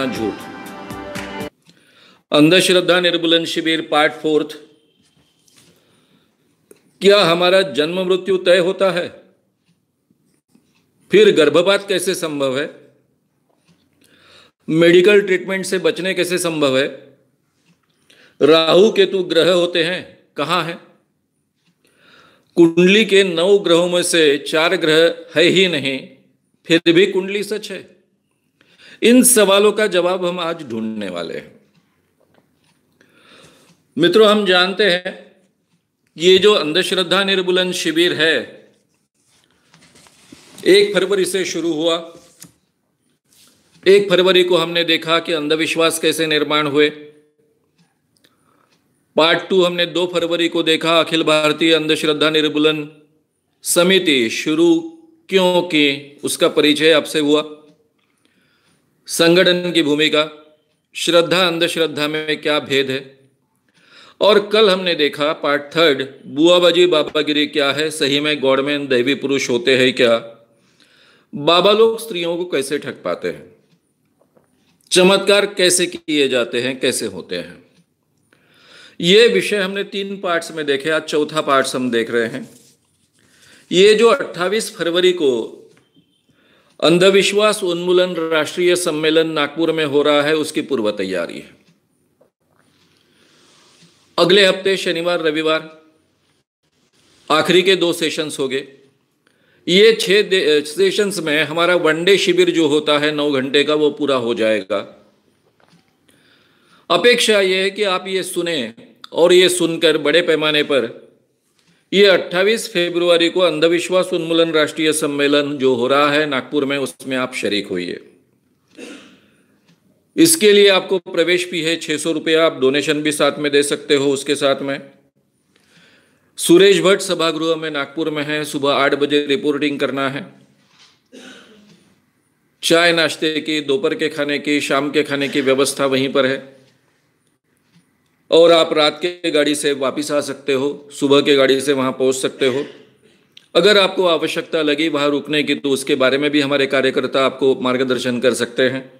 था झूठ। अंधश्रद्धा निर्मूलन शिविर पार्ट 4। क्या हमारा जन्म मृत्यु तय होता है? फिर गर्भपात कैसे संभव है? मेडिकल ट्रीटमेंट से बचने कैसे संभव है? राहु केतु ग्रह होते हैं, कहाँ है? कुंडली के 9 ग्रहों में से 4 ग्रह है ही नहीं, फिर भी कुंडली सच है। इन सवालों का जवाब हम आज ढूंढने वाले हैं। मित्रों, हम जानते हैं ये जो अंधश्रद्धा निर्मूलन शिविर है 1 फरवरी से शुरू हुआ। 1 फरवरी को हमने देखा कि अंधविश्वास कैसे निर्माण हुए। पार्ट 2 हमने 2 फरवरी को देखा अखिल भारतीय अंधश्रद्धा निर्मूलन समिति शुरू क्यों की, उसका परिचय आपसे हुआ। संगठन की भूमिका, श्रद्धा अंधश्रद्धा में क्या भेद है। और कल हमने देखा पार्ट 3 बुआबाजी बाबागिरी क्या है, सही में गौड़ में दैवी पुरुष होते हैं क्या, बाबा लोग स्त्रियों को कैसे ठग पाते हैं, चमत्कार कैसे किए जाते हैं, कैसे होते हैं। ये विषय हमने 3 पार्ट्स में देखे, आज चौथा पार्ट हम देख रहे हैं। ये जो 28 फरवरी को अंधविश्वास उन्मूलन राष्ट्रीय सम्मेलन नागपुर में हो रहा है, उसकी पूर्व तैयारी है। अगले हफ्ते शनिवार रविवार आखिरी के 2 सेशंस हो गए। ये 6 सेशंस में हमारा वनडे शिविर जो होता है 9 घंटे का, वो पूरा हो जाएगा। अपेक्षा ये है कि आप ये सुने और ये सुनकर बड़े पैमाने पर ये 28 फरवरी को अंधविश्वास उन्मूलन राष्ट्रीय सम्मेलन जो हो रहा है नागपुर में, उसमें आप शरीक होइए। इसके लिए आपको प्रवेश भी है 600 रुपया, आप डोनेशन भी साथ में दे सकते हो। उसके साथ में सुरेश भट्ट सभागृह में नागपुर में है, सुबह 8 बजे रिपोर्टिंग करना है। चाय नाश्ते की, दोपहर के खाने की, शाम के खाने की व्यवस्था वहीं पर है। और आप रात के गाड़ी से वापस आ सकते हो, सुबह के गाड़ी से वहाँ पहुँच सकते हो। अगर आपको आवश्यकता लगी वहाँ रुकने की तो उसके बारे में भी हमारे कार्यकर्ता आपको मार्गदर्शन कर सकते हैं।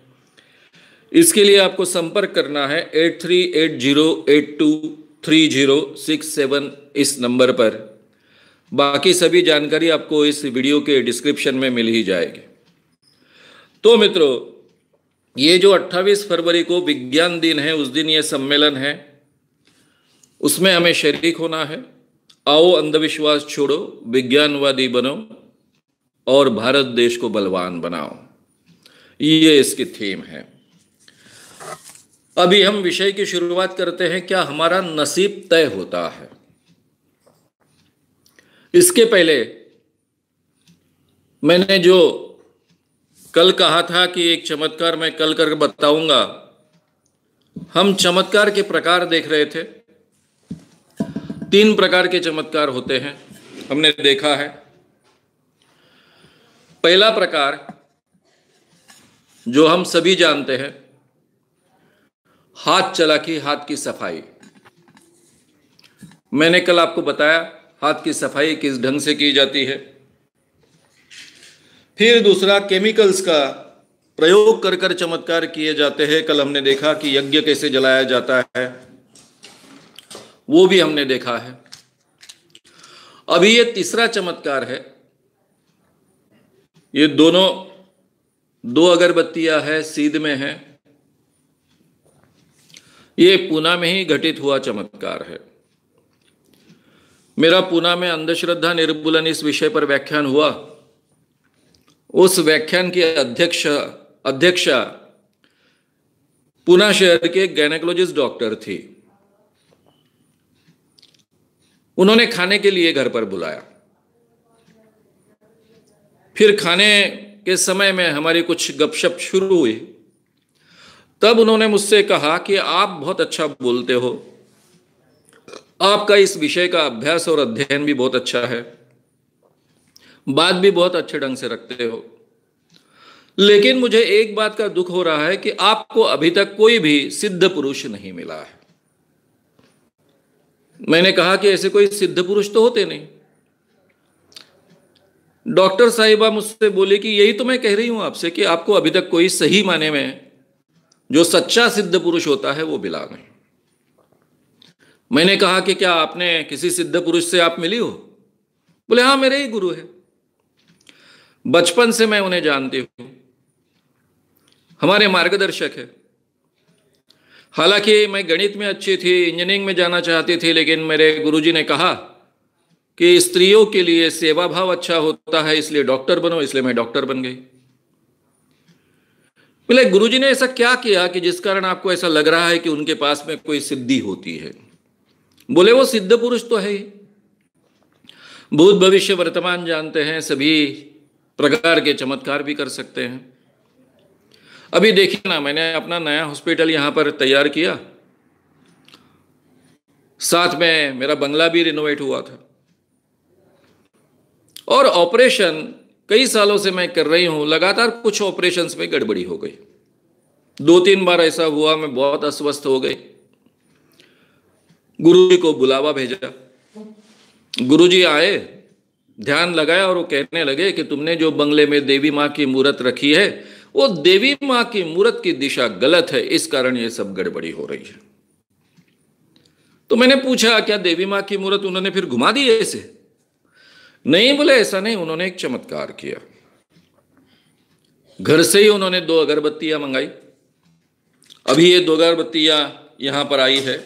इसके लिए आपको संपर्क करना है 8380823067 इस नंबर पर। बाकी सभी जानकारी आपको इस वीडियो के डिस्क्रिप्शन में मिल ही जाएगी। तो मित्रों, ये जो 28 फरवरी को विज्ञान दिन है, उस दिन ये सम्मेलन है, उसमें हमें शरीक होना है। आओ अंधविश्वास छोड़ो, विज्ञानवादी बनो और भारत देश को बलवान बनाओ, ये इसकी थीम है। अभी हम विषय की शुरुआत करते हैं, क्या हमारा नसीब तय होता है? इसके पहले मैंने जो कल कहा था कि एक चमत्कार मैं कल करके बताऊंगा, हम चमत्कार के प्रकार देख रहे थे। 3 प्रकार के चमत्कार होते हैं, हमने देखा है। पहला प्रकार जो हम सभी जानते हैं, हाथ चलाखी, हाथ की सफाई। मैंने कल आपको बताया हाथ की सफाई किस ढंग से की जाती है। फिर दूसरा, केमिकल्स का प्रयोग कर कर चमत्कार किए जाते हैं। कल हमने देखा कि यज्ञ कैसे जलाया जाता है, वो भी हमने देखा है। अभी ये तीसरा चमत्कार है। ये दोनों 2 अगरबत्तियां है, सीध में है, ये पुणे में ही घटित हुआ चमत्कार है। मेरा पुणे में अंधश्रद्धा निर्मूलन इस विषय पर व्याख्यान हुआ। उस व्याख्यान की अध्यक्षा पुणे शहर के गैनेकोलॉजिस्ट डॉक्टर थी। उन्होंने खाने के लिए घर पर बुलाया। फिर खाने के समय में हमारी कुछ गपशप शुरू हुई। तब उन्होंने मुझसे कहा कि आप बहुत अच्छा बोलते हो, आपका इस विषय का अभ्यास और अध्ययन भी बहुत अच्छा है, बात भी बहुत अच्छे ढंग से रखते हो, लेकिन मुझे एक बात का दुख हो रहा है कि आपको अभी तक कोई भी सिद्ध पुरुष नहीं मिला है। मैंने कहा कि ऐसे कोई सिद्ध पुरुष तो होते नहीं। डॉक्टर साहिबा मुझसे बोले कि यही तो मैं कह रही हूं आपसे कि आपको अभी तक कोई सही माने में जो सच्चा सिद्ध पुरुष होता है वो मिला नहीं। मैंने कहा कि क्या आपने किसी सिद्ध पुरुष से आप मिली हो? बोले हाँ, मेरे ही गुरु है, बचपन से मैं उन्हें जानती हूं, हमारे मार्गदर्शक है। हालांकि मैं गणित में अच्छी थी, इंजीनियरिंग में जाना चाहती थी, लेकिन मेरे गुरुजी ने कहा कि स्त्रियों के लिए सेवा भाव अच्छा होता है, इसलिए डॉक्टर बनो, इसलिए मैं डॉक्टर बन गई। बोले गुरुजी ने ऐसा क्या किया कि जिस कारण आपको ऐसा लग रहा है कि उनके पास में कोई सिद्धि होती है? बोले वो सिद्ध पुरुष तो है ही, भूत भविष्य वर्तमान जानते हैं, सभी प्रकार के चमत्कार भी कर सकते हैं। अभी देखिए ना, मैंने अपना नया हॉस्पिटल यहाँ पर तैयार किया, साथ में मेरा बंगला भी रिनोवेट हुआ था, और ऑपरेशन कई सालों से मैं कर रही हूँ। लगातार कुछ ऑपरेशंस में गड़बड़ी हो गई, 2-3 बार ऐसा हुआ, मैं बहुत अस्वस्थ हो गई। गुरुजी को बुलावा भेजा, गुरुजी आए, ध्यान लगाया और वो कहने लगे कि तुमने जो बंगले में देवी माँ की मूर्त रखी है, वो देवी माँ की मूर्त की दिशा गलत है, इस कारण ये सब गड़बड़ी हो रही है। तो मैंने पूछा क्या देवी माँ की मूर्त उन्होंने फिर घुमा दी ऐसे? नहीं, बोले ऐसा नहीं, उन्होंने एक चमत्कार किया, घर से ही उन्होंने 2 अगरबत्तियां मंगाई, अभी ये 2 अगरबत्तियां यहां पर आई है।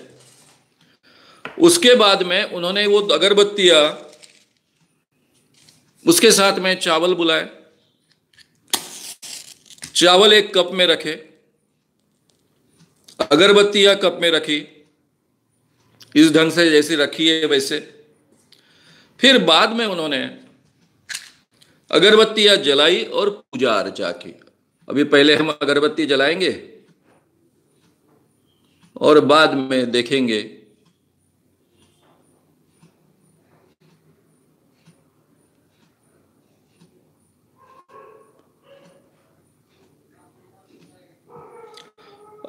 उसके बाद में उन्होंने वो अगरबत्तियां, उसके साथ में चावल बुलाए, चावल एक कप में रखे, अगरबत्तियां कप में रखी, इस ढंग से जैसी रखी है वैसे। फिर बाद में उन्होंने अगरबत्तियां जलाई और पूजा अर्चा की। अभी पहले हम अगरबत्ती जलाएंगे और बाद में देखेंगे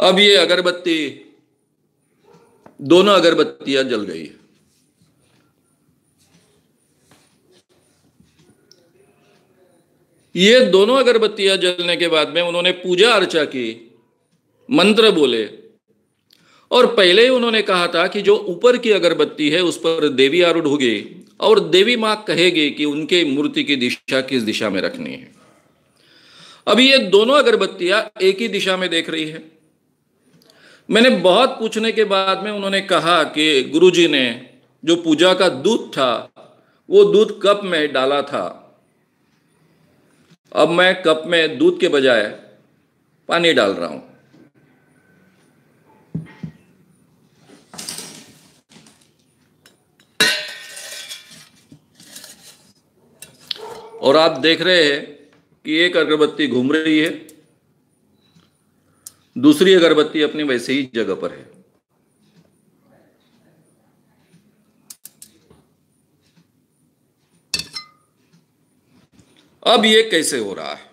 अब ये अगरबत्ती, दोनों अगरबत्तियां जल गई है। ये दोनों अगरबत्तियां जलने के बाद में उन्होंने पूजा अर्चा की, मंत्र बोले, और पहले ही उन्होंने कहा था कि जो ऊपर की अगरबत्ती है उस पर देवी आरूढ़ होगी और देवी माँ कहेगी कि उनके मूर्ति की दिशा किस दिशा में रखनी है। अभी ये दोनों अगरबत्तियां एक ही दिशा में देख रही है। मैंने बहुत पूछने के बाद में उन्होंने कहा कि गुरुजी ने जो पूजा का दूध था वो दूध कप में डाला था, अब मैं कप में दूध के बजाय पानी डाल रहा हूं। और आप देख रहे हैं कि एक अगरबत्ती घूम रही है, दूसरी अगरबत्ती अपनी वैसे ही जगह पर है। अब ये कैसे हो रहा है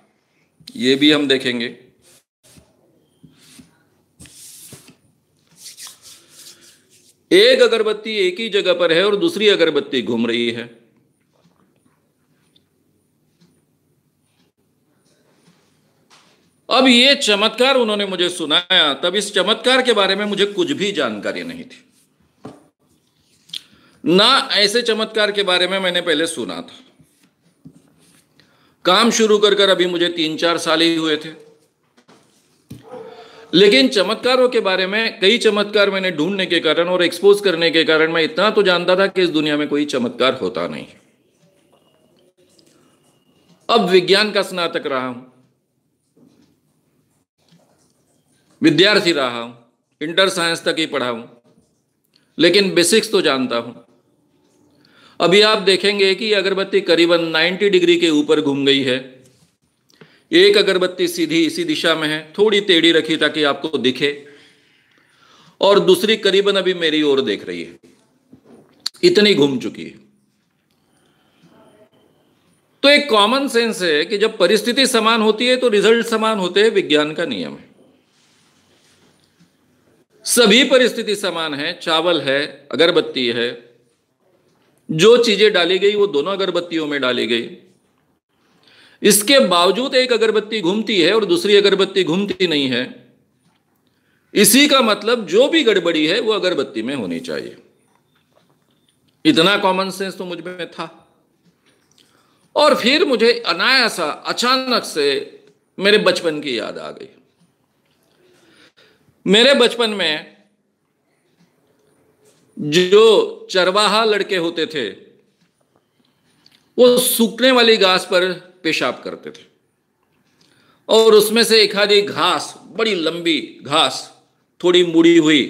ये भी हम देखेंगे। एक अगरबत्ती एक ही जगह पर है और दूसरी अगरबत्ती घूम रही है। अब ये चमत्कार उन्होंने मुझे सुनाया, तब इस चमत्कार के बारे में मुझे कुछ भी जानकारी नहीं थी, ना ऐसे चमत्कार के बारे में मैंने पहले सुना था। काम शुरू कर अभी मुझे 3-4 साल ही हुए थे, लेकिन चमत्कारों के बारे में, कई चमत्कार मैंने ढूंढने के कारण और एक्सपोज करने के कारण मैं इतना तो जानता था कि इस दुनिया में कोई चमत्कार होता नहीं। अब विज्ञान का स्नातक रहा हूं, विद्यार्थी रहा हूं, इंटर साइंस तक ही पढ़ा हूं, लेकिन बेसिक्स तो जानता हूं। अभी आप देखेंगे कि अगरबत्ती करीबन 90 डिग्री के ऊपर घूम गई है। एक अगरबत्ती सीधी इसी दिशा में है, थोड़ी टेढ़ी रखी ताकि आपको दिखे, और दूसरी करीबन अभी मेरी ओर देख रही है, इतनी घूम चुकी है। तो एक कॉमन सेंस है कि जब परिस्थिति समान होती है तो रिजल्ट समान होते हैं, विज्ञान का नियम है। सभी परिस्थिति समान है, चावल है, अगरबत्ती है, जो चीजें डाली गई वो दोनों अगरबत्तियों में डाली गई। इसके बावजूद एक अगरबत्ती घूमती है और दूसरी अगरबत्ती घूमती नहीं है, इसी का मतलब जो भी गड़बड़ी है वो अगरबत्ती में होनी चाहिए। इतना कॉमन सेंस तो मुझ में था। और फिर मुझे अनायासा अचानक से मेरे बचपन की याद आ गई। मेरे बचपन में जो चरवाहा लड़के होते थे वो सूखने वाली घास पर पेशाब करते थे और उसमें से एक आधी घास, बड़ी लंबी घास, थोड़ी मुड़ी हुई,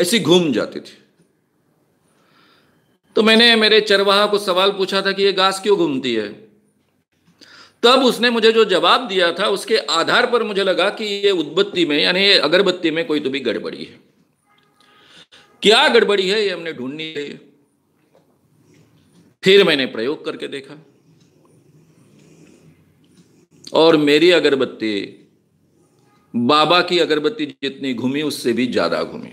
ऐसी घूम जाती थी। तो मैंने मेरे चरवाहा को सवाल पूछा था कि ये घास क्यों घूमती है। तब उसने मुझे जो जवाब दिया था उसके आधार पर मुझे लगा कि ये उदबत्ती में, यानी ये अगरबत्ती में कोई तो भी गड़बड़ी है। क्या गड़बड़ी है ये हमने ढूंढनी है। फिर मैंने प्रयोग करके देखा और मेरी अगरबत्ती बाबा की अगरबत्ती जितनी घूमी उससे भी ज्यादा घूमी।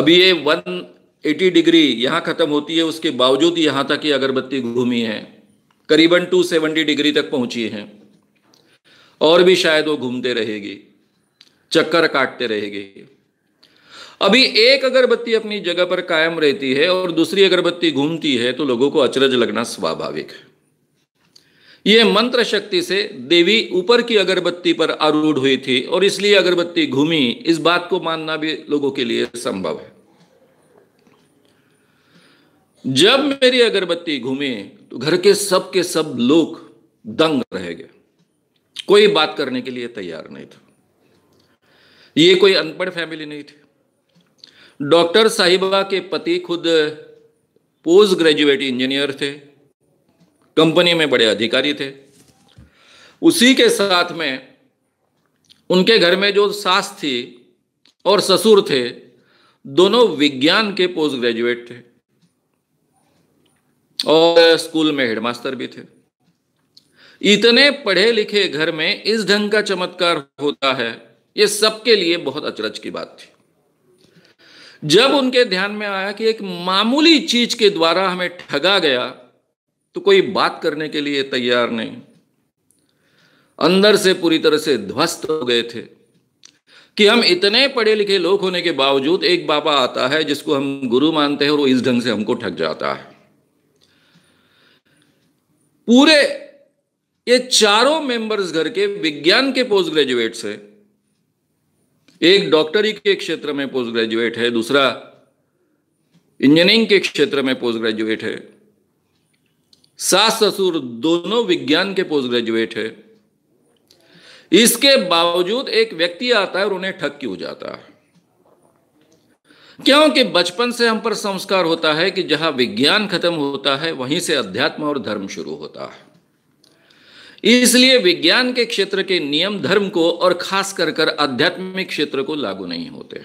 अभी ये 180 डिग्री यहां खत्म होती है, उसके बावजूद यहां तक ये अगरबत्ती घूमी है, करीबन 270 डिग्री तक पहुंची है और भी शायद वो घूमते रहेगी, चक्कर काटते रहेगी। अभी एक अगरबत्ती अपनी जगह पर कायम रहती है और दूसरी अगरबत्ती घूमती है तो लोगों को अचरज लगना स्वाभाविक है। यह मंत्र शक्ति से देवी ऊपर की अगरबत्ती पर आरूढ़ हुई थी और इसलिए अगरबत्ती घूमी, इस बात को मानना भी लोगों के लिए संभव है। जब मेरी अगरबत्ती घूमी तो घर के सब लोग दंग रह गए, कोई बात करने के लिए तैयार नहीं था। ये कोई अनपढ़ फैमिली नहीं थी। डॉक्टर साहिबा के पति खुद पोस्ट ग्रेजुएट इंजीनियर थे, कंपनी में बड़े अधिकारी थे। उसी के साथ में उनके घर में जो सास थी और ससुर थे दोनों विज्ञान के पोस्ट ग्रेजुएट थे और स्कूल में हेडमास्टर भी थे। इतने पढ़े लिखे घर में इस ढंग का चमत्कार होता है, ये सबके लिए बहुत अचरज की बात थी। जब उनके ध्यान में आया कि एक मामूली चीज के द्वारा हमें ठगा गया तो कोई बात करने के लिए तैयार नहीं, अंदर से पूरी तरह से ध्वस्त हो गए थे कि हम इतने पढ़े लिखे लोग होने के बावजूद एक बाबा आता है जिसको हम गुरु मानते हैं और वो इस ढंग से हमको ठग जाता है। पूरे ये चारों मेंबर्स घर के विज्ञान के पोस्ट ग्रेजुएट से, एक डॉक्टरी के क्षेत्र में पोस्ट ग्रेजुएट है, दूसरा इंजीनियरिंग के क्षेत्र में पोस्ट ग्रेजुएट है, सास ससुर दोनों विज्ञान के पोस्ट ग्रेजुएट है। इसके बावजूद एक व्यक्ति आता है और उन्हें ठग क्यों जाता है? क्योंकि बचपन से हम पर संस्कार होता है कि जहां विज्ञान खत्म होता है वहीं से अध्यात्म और धर्म शुरू होता है। इसलिए विज्ञान के क्षेत्र के नियम धर्म को और खास कर आध्यात्मिक क्षेत्र को लागू नहीं होते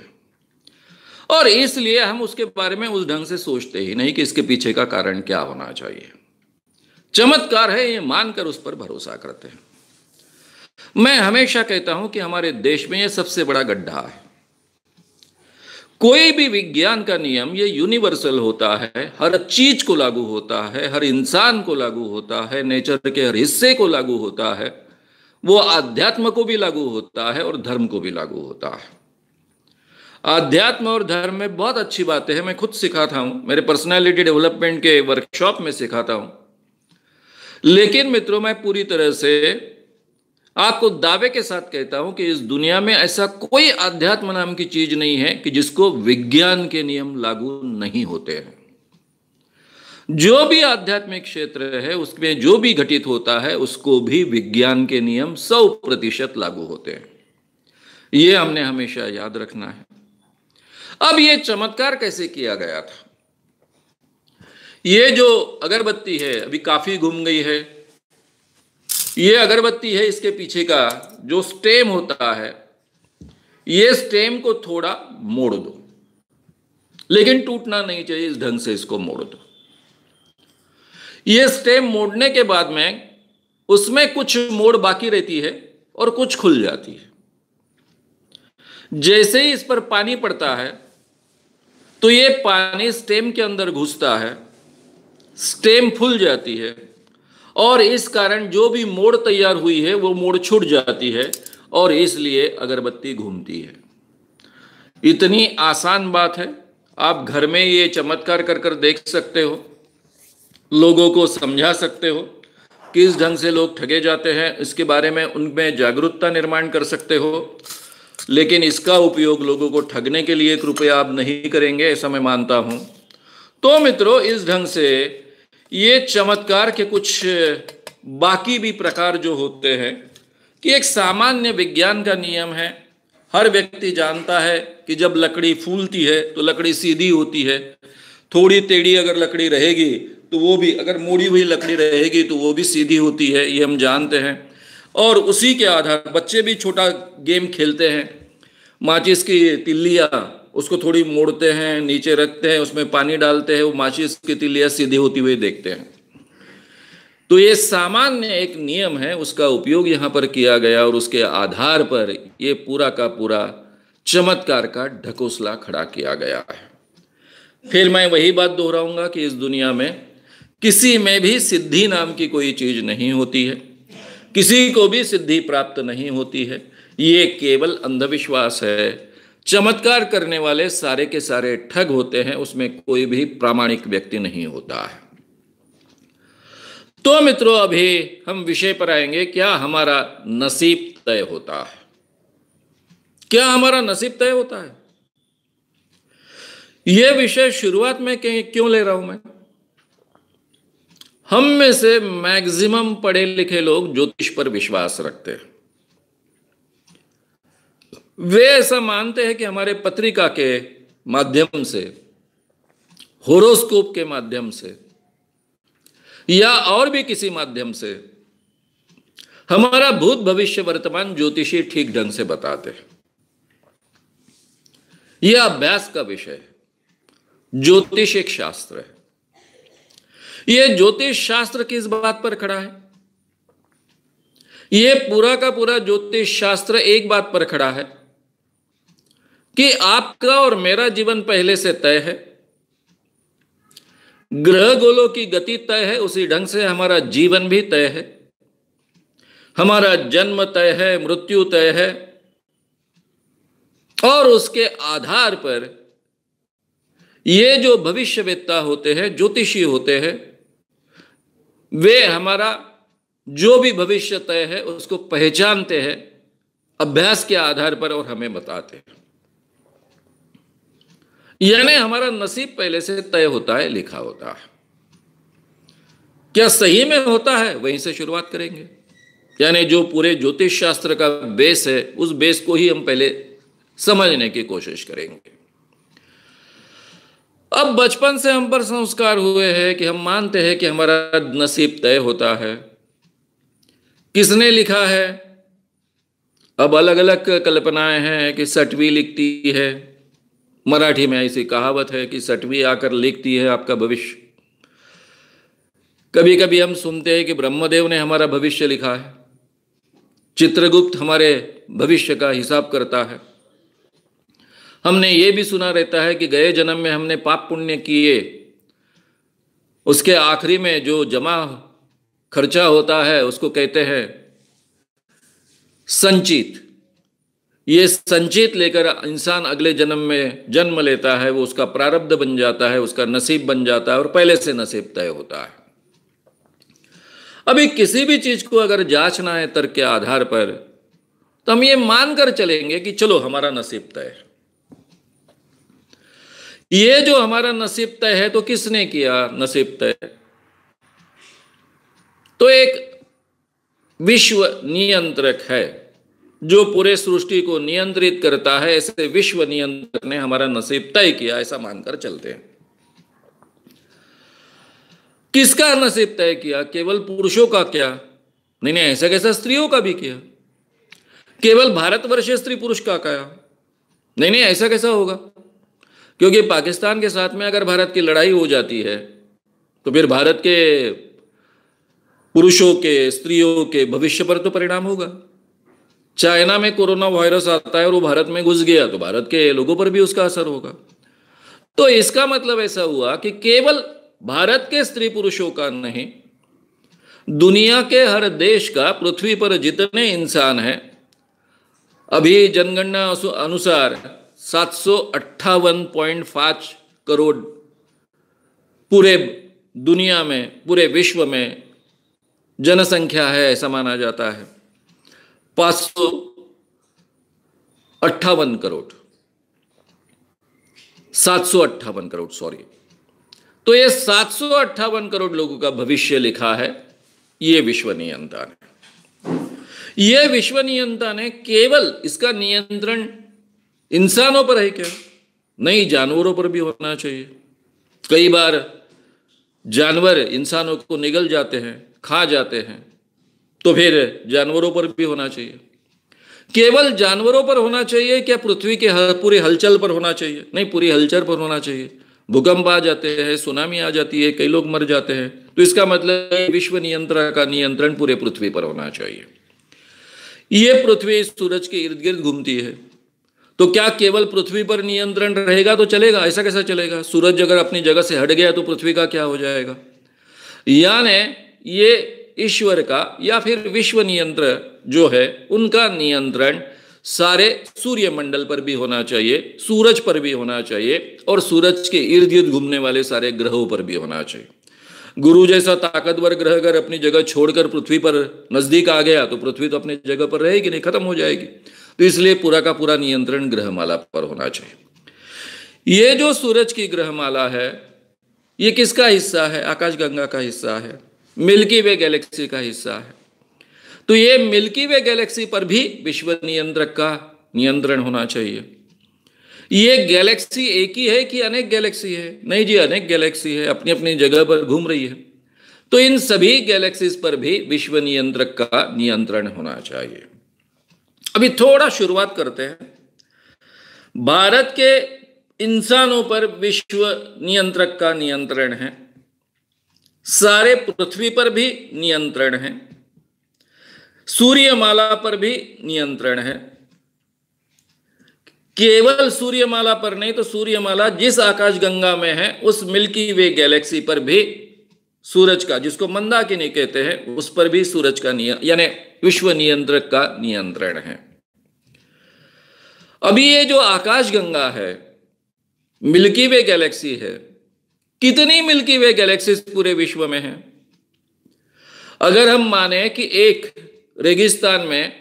और इसलिए हम उसके बारे में उस ढंग से सोचते ही नहीं कि इसके पीछे का कारण क्या होना चाहिए। चमत्कार है ये मानकर उस पर भरोसा करते हैं। मैं हमेशा कहता हूं कि हमारे देश में यह सबसे बड़ा गड्ढा है। कोई भी विज्ञान का नियम ये यूनिवर्सल होता है, हर चीज को लागू होता है, हर इंसान को लागू होता है, नेचर के हर हिस्से को लागू होता है, वो आध्यात्म को भी लागू होता है और धर्म को भी लागू होता है। आध्यात्म और धर्म में बहुत अच्छी बातें हैं, मैं खुद सिखाता हूँ, मेरे पर्सनालिटी डेवलपमेंट के वर्कशॉप में सिखाता हूँ। लेकिन मित्रों, मैं पूरी तरह से आपको दावे के साथ कहता हूं कि इस दुनिया में ऐसा कोई अध्यात्म नाम की चीज नहीं है कि जिसको विज्ञान के नियम लागू नहीं होते हैं। जो भी आध्यात्मिक क्षेत्र है उसमें जो भी घटित होता है उसको भी विज्ञान के नियम 100% लागू होते हैं। ये हमने हमेशा याद रखना है। अब ये चमत्कार कैसे किया गया था? ये जो अगरबत्ती है अभी काफी घूम गई है, ये अगरबत्ती है, इसके पीछे का जो स्टेम होता है ये स्टेम को थोड़ा मोड़ दो, लेकिन टूटना नहीं चाहिए, इस ढंग से इसको मोड़ दो। ये स्टेम मोड़ने के बाद में उसमें कुछ मोड़ बाकी रहती है और कुछ खुल जाती है। जैसे ही इस पर पानी पड़ता है तो ये पानी स्टेम के अंदर घुसता है, स्टेम फूल जाती है और इस कारण जो भी मोड़ तैयार हुई है वो मोड़ छूट जाती है और इसलिए अगरबत्ती घूमती है। इतनी आसान बात है, आप घर में ये चमत्कार कर कर देख सकते हो, लोगों को समझा सकते हो, किस ढंग से लोग ठगे जाते हैं इसके बारे में उनमें जागरूकता निर्माण कर सकते हो, लेकिन इसका उपयोग लोगों को ठगने के लिए कृपया आप नहीं करेंगे, ऐसा मैं मानता हूं। तो मित्रों, इस ढंग से ये चमत्कार के कुछ बाकी भी प्रकार जो होते हैं कि एक सामान्य विज्ञान का नियम है, हर व्यक्ति जानता है कि जब लकड़ी फूलती है तो लकड़ी सीधी होती है, थोड़ी टेढ़ी अगर लकड़ी रहेगी तो वो भी, अगर मुड़ी हुई लकड़ी रहेगी तो वो भी सीधी होती है, ये हम जानते हैं। और उसी के आधार बच्चे भी छोटा गेम खेलते हैं, माचिस की तिल्लियाँ उसको थोड़ी मोड़ते हैं, नीचे रखते हैं, उसमें पानी डालते हैं, वो माचिस की तिल्लियाँ सीधी होती हुई देखते हैं। तो ये सामान्य एक नियम है, उसका उपयोग यहाँ पर किया गया और उसके आधार पर ये पूरा का पूरा चमत्कार का ढकोसला खड़ा किया गया है। फिर मैं वही बात दोहराऊंगा कि इस दुनिया में किसी में भी सिद्धि नाम की कोई चीज नहीं होती है, किसी को भी सिद्धि प्राप्त नहीं होती है, ये केवल अंधविश्वास है। चमत्कार करने वाले सारे के सारे ठग होते हैं, उसमें कोई भी प्रामाणिक व्यक्ति नहीं होता है। तो मित्रों, अभी हम विषय पर आएंगे, क्या हमारा नसीब तय होता है? क्या हमारा नसीब तय होता है? यह विषय शुरुआत में क्यों ले रहा हूं मैं? हम में से मैक्सिमम पढ़े लिखे लोग ज्योतिष पर विश्वास रखते हैं, वे ऐसा मानते हैं कि हमारे पत्रिका के माध्यम से, होरोस्कोप के माध्यम से या और भी किसी माध्यम से हमारा भूत भविष्य वर्तमान ज्योतिषी ठीक ढंग से बताते हैं। यह अभ्यास का विषय है। ज्योतिष एक शास्त्र है। यह ज्योतिष शास्त्र किस बात पर खड़ा है? यह पूरा का पूरा ज्योतिष शास्त्र एक बात पर खड़ा है कि आपका और मेरा जीवन पहले से तय है, ग्रह गोलों की गति तय है, उसी ढंग से हमारा जीवन भी तय है, हमारा जन्म तय है, मृत्यु तय है, और उसके आधार पर ये जो भविष्यवेत्ता होते हैं, ज्योतिषी होते हैं, वे हमारा जो भी भविष्य तय है उसको पहचानते हैं अभ्यास के आधार पर और हमें बताते हैं। यानी हमारा नसीब पहले से तय होता है, लिखा होता है। क्या सही में होता है? वहीं से शुरुआत करेंगे। यानी जो पूरे ज्योतिष शास्त्र का बेस है, उस बेस को ही हम पहले समझने की कोशिश करेंगे। अब बचपन से हम पर संस्कार हुए हैं कि हम मानते हैं कि हमारा नसीब तय होता है। किसने लिखा है? अब अलग अलग कल्पनाएं हैं कि सटवी लिखती है, मराठी में ऐसी कहावत है कि सटवी आकर लिखती है आपका भविष्य। कभी कभी हम सुनते हैं कि ब्रह्मदेव ने हमारा भविष्य लिखा है, चित्रगुप्त हमारे भविष्य का हिसाब करता है। हमने ये भी सुना रहता है कि गए जन्म में हमने पाप पुण्य किए, उसके आखिरी में जो जमा खर्चा होता है उसको कहते हैं संचित। ये संचित लेकर इंसान अगले जन्म में जन्म लेता है, वो उसका प्रारब्ध बन जाता है, उसका नसीब बन जाता है, और पहले से नसीब तय होता है। अभी किसी भी चीज को अगर जांचना है तर्क के आधार पर, तो हम ये मानकर चलेंगे कि चलो हमारा नसीब तय है। ये जो हमारा नसीब तय है, तो किसने किया नसीब तय? तो एक विश्व नियंत्रक है जो पूरे सृष्टि को नियंत्रित करता है, ऐसे विश्व नियंत्रक ने हमारा नसीब तय किया, ऐसा मानकर चलते हैं। किसका नसीब तय किया? केवल पुरुषों का क्या? नहीं, ऐसा कैसा, स्त्रियों का भी किया। केवल भारतवर्ष स्त्री पुरुष का क्या? नहीं, ऐसा कैसा होगा, क्योंकि पाकिस्तान के साथ में अगर भारत की लड़ाई हो जाती है तो फिर भारत के पुरुषों के, स्त्रियों के भविष्य पर तो परिणाम होगा। चाइना में कोरोना वायरस आता है और वो भारत में घुस गया तो भारत के लोगों पर भी उसका असर होगा। तो इसका मतलब ऐसा हुआ कि केवल भारत के स्त्री पुरुषों का नहीं, दुनिया के हर देश का, पृथ्वी पर जितने इंसान हैं अभी जनगणना अनुसार 758.5 करोड़ पूरे दुनिया में, पूरे विश्व में जनसंख्या है ऐसा माना जाता है। 758 करोड़, सॉरी। तो ये 758 करोड़ लोगों का भविष्य लिखा है ये विश्व नियंता ने। यह विश्व नियंता ने केवल इसका नियंत्रण इंसानों पर है क्या? नहीं, जानवरों पर भी होना चाहिए। कई बार जानवर इंसानों को निगल जाते हैं, खा जाते हैं, तो फिर जानवरों पर भी होना चाहिए। केवल जानवरों पर होना चाहिए क्या? पृथ्वी के पूरी हलचल पर होना चाहिए? नहीं, पूरी हलचल पर होना चाहिए। भूकंप आ जाते हैं, सुनामी आ जाती है, कई लोग मर जाते हैं। तो इसका मतलब विश्व नियंत्रण का नियंत्रण पूरे पृथ्वी पर होना चाहिए। ये पृथ्वी सूरज के इर्द गिर्द घूमती है, तो क्या केवल पृथ्वी पर नियंत्रण रहेगा तो चलेगा? ऐसा कैसा चलेगा? सूरज अगर अपनी जगह से हट गया तो पृथ्वी का क्या हो जाएगा? यानी ये ईश्वर का या फिर विश्व नियंत्रण जो है उनका नियंत्रण सारे सूर्यमंडल पर भी होना चाहिए, सूरज पर भी होना चाहिए और सूरज के इर्द गिर्द घूमने वाले सारे ग्रहों पर भी होना चाहिए। गुरु जैसा ताकतवर ग्रह अगर अपनी जगह छोड़कर पृथ्वी पर नजदीक आ गया तो पृथ्वी तो अपनी जगह पर रहेगी नहीं, खत्म हो जाएगी। तो इसलिए पूरा का पूरा नियंत्रण ग्रहमाला पर होना चाहिए। ये जो सूरज की ग्रहमाला है ये किसका हिस्सा है? आकाशगंगा का हिस्सा है, मिल्की वे गैलेक्सी का हिस्सा है। तो ये मिल्की वे गैलेक्सी पर भी विश्व नियंत्रक का नियंत्रण होना चाहिए। ये गैलेक्सी एक ही है कि अनेक गैलेक्सी है? नहीं जी, अनेक गैलेक्सी है, अपनी अपनी जगह पर घूम रही है। तो इन सभी गैलेक्सीज पर भी विश्व नियंत्रक का नियंत्रण होना चाहिए। अभी थोड़ा शुरुआत करते हैं भारत के इंसानों पर विश्व नियंत्रक का नियंत्रण है, सारे पृथ्वी पर भी नियंत्रण है, सूर्यमाला पर भी नियंत्रण है। केवल सूर्यमाला पर नहीं, तो सूर्यमाला जिस आकाशगंगा में है उस मिल्की वे गैलेक्सी पर भी सूरज का, जिसको मंदाकिनी कहते हैं, उस पर भी सूरज का यानी विश्व नियंत्रक का नियंत्रण है। अभी ये जो आकाशगंगा है, मिल्की वे गैलेक्सी है, कितनी मिल्की वे गैलेक्सीज पूरे विश्व में है? अगर हम माने कि एक रेगिस्तान में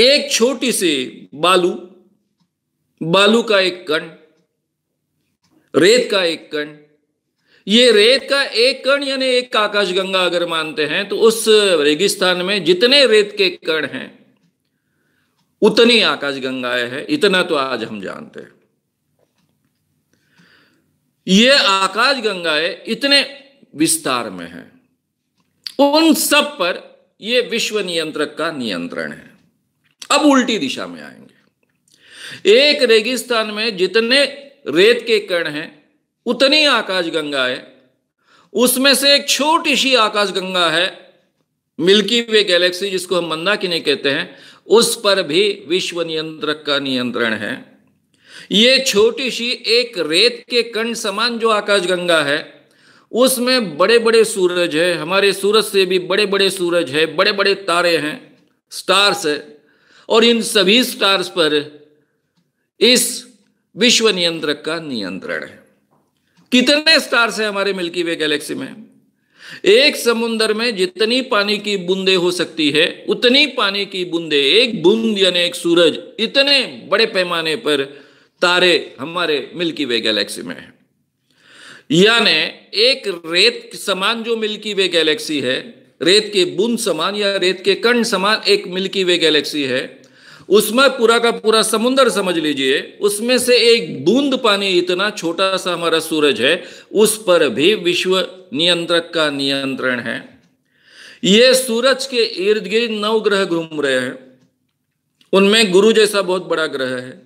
एक छोटी सी बालू का एक कण, रेत का एक कण, ये रेत का एक कण यानी एक आकाशगंगा अगर मानते हैं तो उस रेगिस्तान में जितने रेत के कण हैं उतनी आकाशगंगाएं हैं, इतना तो आज हम जानते हैं। ये आकाशगंगाएं इतने विस्तार में हैं, उन सब पर ये विश्व नियंत्रक का नियंत्रण है। अब उल्टी दिशा में आएंगे, एक रेगिस्तान में जितने रेत के कण हैं उतनी आकाशगंगा है, उसमें से एक छोटी सी आकाशगंगा है मिल्की वे गैलेक्सी जिसको हम मंदाकिनी कहते हैं, उस पर भी विश्व नियंत्रक का नियंत्रण है। ये छोटी सी एक रेत के कण समान जो आकाशगंगा है उसमें बड़े बड़े सूरज है, हमारे सूरज से भी बड़े बड़े सूरज है, बड़े बड़े तारे हैं, स्टार्स है, और इन सभी स्टार्स पर इस विश्व नियंत्रक का नियंत्रण है। कितने स्टार्स हैं हमारे मिल्की वे गैलेक्सी में? एक समुद्र में जितनी पानी की बूंदे हो सकती है उतनी पानी की बूंदे, एक बूंद यानी एक सूरज, इतने बड़े पैमाने पर तारे हमारे मिल्की वे गैलेक्सी में है। यानी एक रेत समान जो मिल्की वे गैलेक्सी है, रेत के बूंद समान या रेत के कण समान एक मिल्की वे गैलेक्सी है, उसमें पूरा का पूरा समुंदर समझ लीजिए, उसमें से एक बूंद पानी इतना छोटा सा हमारा सूरज है, उस पर भी विश्व नियंत्रक का नियंत्रण है। ये सूरज के इर्द गिर्द 9 ग्रह घूम रहे हैं, उनमें गुरु जैसा बहुत बड़ा ग्रह है,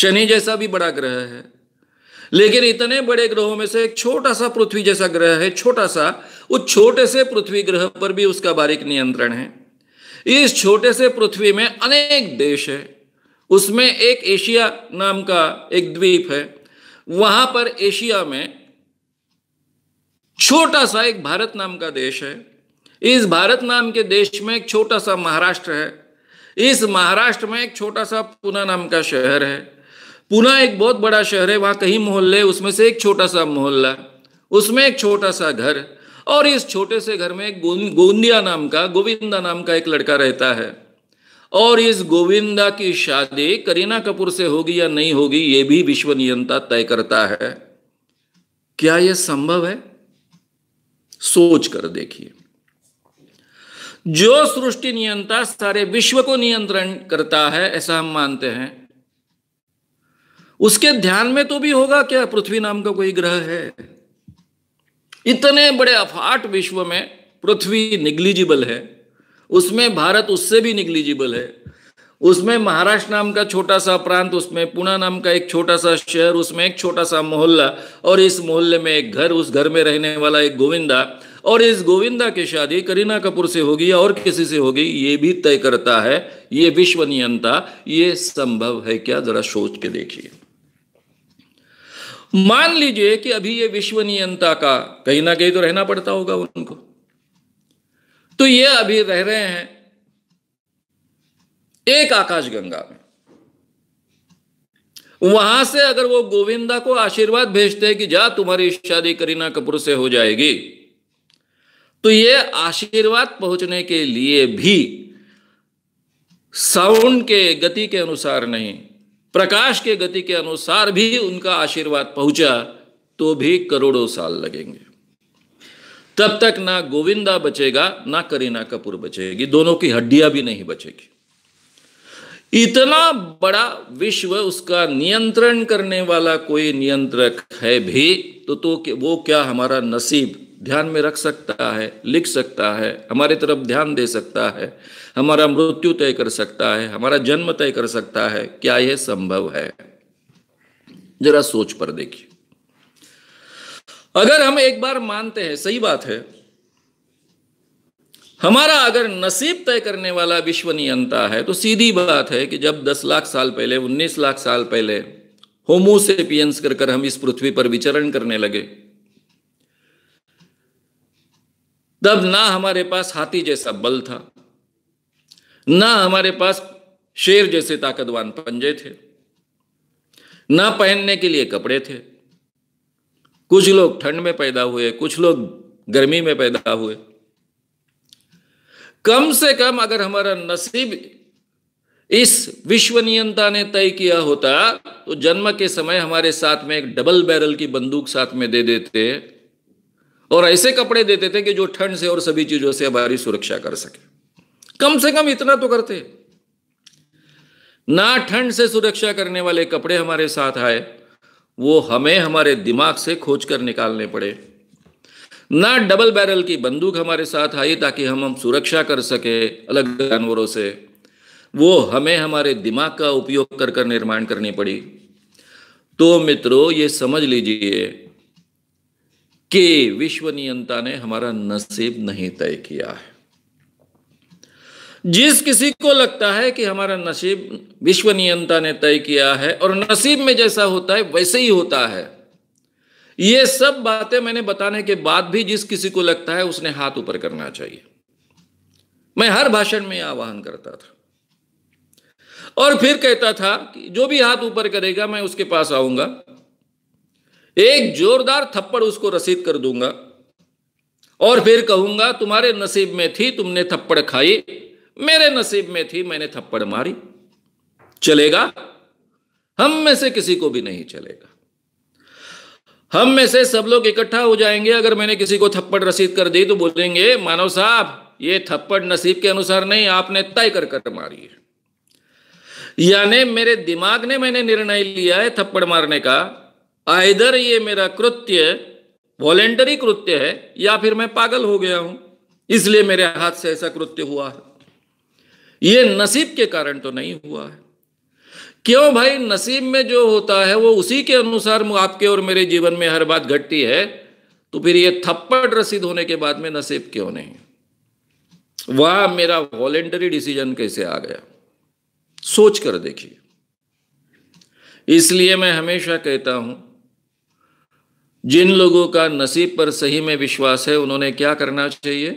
शनि जैसा भी बड़ा ग्रह है, लेकिन इतने बड़े ग्रहों में से एक छोटा सा पृथ्वी जैसा ग्रह है, छोटा सा, उस छोटे से पृथ्वी ग्रह पर भी उसका बारीक नियंत्रण है। इस छोटे से पृथ्वी में अनेक देश है, उसमें एक एशिया नाम का एक द्वीप है, वहां पर एशिया में छोटा सा एक भारत नाम का देश है, इस भारत नाम के देश में एक छोटा सा महाराष्ट्र है, इस महाराष्ट्र में एक छोटा सा पुणे नाम का शहर है। पुणे एक बहुत बड़ा शहर है, वहाँ कई मोहल्ले, उसमें से एक छोटा सा मोहल्ला, उसमें एक छोटा सा घर, और इस छोटे से घर में गोविंदा नाम का एक लड़का रहता है। और इस गोविंदा की शादी करीना कपूर से होगी या नहीं होगी ये भी विश्व नियंता तय करता है। क्या यह संभव है? सोच कर देखिए। जो सृष्टि नियंता सारे विश्व को नियंत्रण करता है ऐसा हम मानते हैं, उसके ध्यान में तो भी होगा क्या पृथ्वी नाम का कोई ग्रह है? इतने बड़े अफाट विश्व में पृथ्वी निग्लिजिबल है, उसमें भारत उससे भी निग्लिजिबल है, उसमें महाराष्ट्र नाम का छोटा सा प्रांत, उसमें पुणे नाम का एक छोटा सा शहर, उसमें एक छोटा सा मोहल्ला, और इस मोहल्ले में एक घर, उस घर में रहने वाला एक गोविंदा, और इस गोविंदा की शादी करीना कपूर से होगी या और किसी से होगी ये भी तय करता है ये विश्व नियंता। ये संभव है क्या? जरा सोच के देखिए। मान लीजिए कि अभी ये विश्व नियंता का कहीं ना कहीं तो रहना पड़ता होगा उनको, तो ये अभी रह रहे हैं एक आकाशगंगा में। वहां से अगर वो गोविंदा को आशीर्वाद भेजते हैं कि जा तुम्हारी शादी करीना कपूर से हो जाएगी, तो ये आशीर्वाद पहुंचने के लिए भी साउंड के गति के अनुसार नहीं, प्रकाश के गति के अनुसार भी उनका आशीर्वाद पहुंचा तो भी करोड़ों साल लगेंगे। तब तक ना गोविंदा बचेगा ना करीना कपूर बचेगी, दोनों की हड्डियां भी नहीं बचेगी। इतना बड़ा विश्व, उसका नियंत्रण करने वाला कोई नियंत्रक है भी तो वो क्या हमारा नसीब ध्यान में रख सकता है, लिख सकता है, हमारे तरफ ध्यान दे सकता है, हमारा मृत्यु तय कर सकता है, हमारा जन्म तय कर सकता है? क्या यह संभव है? जरा सोच पर देखिए। अगर हम एक बार मानते हैं, सही बात है, हमारा अगर नसीब तय करने वाला विश्व नियंता है, तो सीधी बात है कि जब 10 लाख साल पहले, 19 लाख साल पहले होमो सेपियंस कर हम इस पृथ्वी पर विचरण करने लगे, तब ना हमारे पास हाथी जैसा बल था, ना हमारे पास शेर जैसे ताकतवान पंजे थे, ना पहनने के लिए कपड़े थे। कुछ लोग ठंड में पैदा हुए, कुछ लोग गर्मी में पैदा हुए। कम से कम अगर हमारा नसीब इस विश्व नियंता ने तय किया होता तो जन्म के समय हमारे साथ में एक डबल बैरल की बंदूक साथ में दे देते और ऐसे कपड़े देते थे कि जो ठंड से और सभी चीजों से हमारी सुरक्षा कर सके। कम से कम इतना तो करते। ना ठंड से सुरक्षा करने वाले कपड़े हमारे साथ आए, वो हमें हमारे दिमाग से खोज कर निकालने पड़े। ना डबल बैरल की बंदूक हमारे साथ आई ताकि हम सुरक्षा कर सके अलग जानवरों से, वो हमें हमारे दिमाग का उपयोग कर निर्माण करनी पड़ी। तो मित्रों ये समझ लीजिए कि विश्व नियंता ने हमारा नसीब नहीं तय किया है। जिस किसी को लगता है कि हमारा नसीब विश्व नियंता ने तय किया है और नसीब में जैसा होता है वैसे ही होता है, ये सब बातें मैंने बताने के बाद भी जिस किसी को लगता है उसने हाथ ऊपर करना चाहिए। मैं हर भाषण में आह्वान करता था और फिर कहता था कि जो भी हाथ ऊपर करेगा मैं उसके पास आऊंगा, एक जोरदार थप्पड़ उसको रसीद कर दूंगा और फिर कहूंगा तुम्हारे नसीब में थी तुमने थप्पड़ खाई, मेरे नसीब में थी मैंने थप्पड़ मारी। चलेगा? हम में से किसी को भी नहीं चलेगा। हम में से सब लोग इकट्ठा हो जाएंगे, अगर मैंने किसी को थप्पड़ रसीद कर दी तो बोलेंगे मानव साहब ये थप्पड़ नसीब के अनुसार नहीं, आपने तय कर कर मारी है, यानी मेरे दिमाग ने, मैंने निर्णय लिया है थप्पड़ मारने का। आइदर ये मेरा कृत्य वॉलेंटरी कृत्य है या फिर मैं पागल हो गया हूं इसलिए मेरे हाथ से ऐसा कृत्य हुआ है, ये नसीब के कारण तो नहीं हुआ है। क्यों भाई? नसीब में जो होता है वो उसी के अनुसार आपके और मेरे जीवन में हर बात घटती है, तो फिर ये थप्पड़ रसीद होने के बाद में नसीब क्यों नहीं? वहां मेरा वॉलेंटरी डिसीजन कैसे आ गया? सोच कर देखिए। इसलिए मैं हमेशा कहता हूं जिन लोगों का नसीब पर सही में विश्वास है उन्होंने क्या करना चाहिए?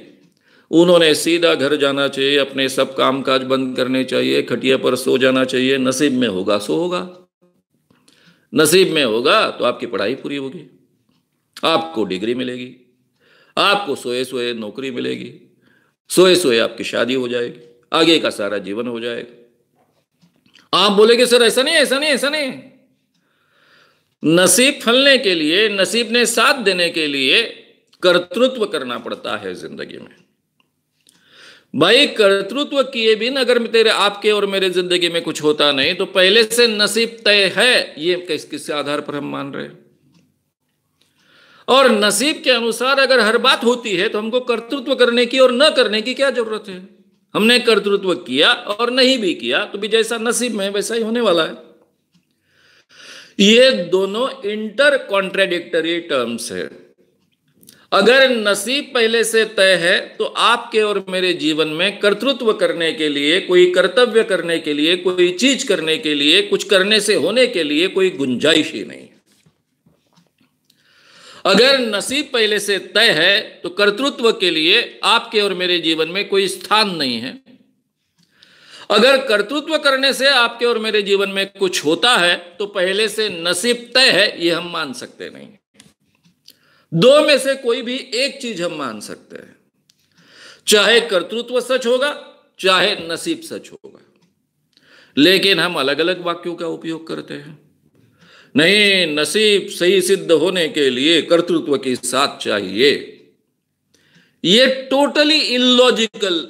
उन्होंने सीधा घर जाना चाहिए, अपने सब कामकाज बंद करने चाहिए, खटिया पर सो जाना चाहिए। नसीब में होगा सो होगा, नसीब में होगा तो आपकी पढ़ाई पूरी होगी, आपको डिग्री मिलेगी, आपको सोए सोए नौकरी मिलेगी, सोए सोए आपकी शादी हो जाएगी, आगे का सारा जीवन हो जाएगा। आप बोलेंगे सर ऐसा नहीं ऐसा नहीं ऐसा नहीं। नसीब फलने के लिए, नसीब ने साथ देने के लिए कर्तृत्व करना पड़ता है जिंदगी में। भाई कर्तृत्व किए बिना अगर तेरे आपके और मेरे जिंदगी में कुछ होता नहीं तो पहले से नसीब तय है, ये किस आधार पर हम मान रहे हैं। और नसीब के अनुसार अगर हर बात होती है तो हमको कर्तृत्व करने की और न करने की क्या जरूरत है। हमने कर्तृत्व किया और नहीं भी किया तो भी जैसा नसीब में वैसा ही होने वाला है। ये दोनों इंटर कॉन्ट्राडिक्टरी टर्म्स है। अगर नसीब पहले से तय है तो आपके और मेरे जीवन में कर्तृत्व करने के लिए, कोई कर्तव्य करने के लिए, कोई चीज करने के लिए, कुछ करने से होने के लिए कोई गुंजाइश ही नहीं। अगर नसीब पहले से तय है तो कर्तृत्व के लिए आपके और मेरे जीवन में कोई स्थान नहीं है। अगर कर्तृत्व करने से आपके और मेरे जीवन में कुछ होता है तो पहले से नसीब तय है, ये हम मान सकते नहीं। दो में से कोई भी एक चीज हम मान सकते हैं, चाहे कर्तृत्व सच होगा चाहे नसीब सच होगा, लेकिन हम अलग अलग वाक्यों का उपयोग करते हैं। नहीं, नसीब सही सिद्ध होने के लिए कर्तृत्व के साथ चाहिए। ये टोटली इलॉजिकल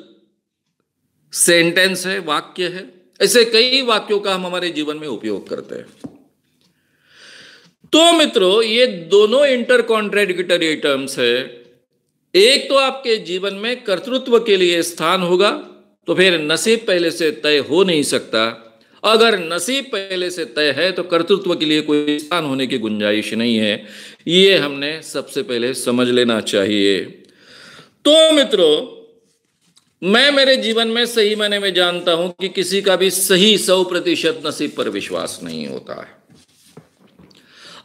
सेंटेंस है, वाक्य है। ऐसे कई वाक्यों का हम हमारे जीवन में उपयोग करते हैं। तो मित्रों ये दोनों इंटर कॉन्ट्रडिक्टरी टर्म्स है। एक तो आपके जीवन में कर्तृत्व के लिए स्थान होगा तो फिर नसीब पहले से तय हो नहीं सकता। अगर नसीब पहले से तय है तो कर्तृत्व के लिए कोई स्थान होने की गुंजाइश नहीं है। ये हमने सबसे पहले समझ लेना चाहिए। तो मित्रों मैं मेरे जीवन में सही मायने में जानता हूं कि किसी का भी सही 100% नसीब पर विश्वास नहीं होता है।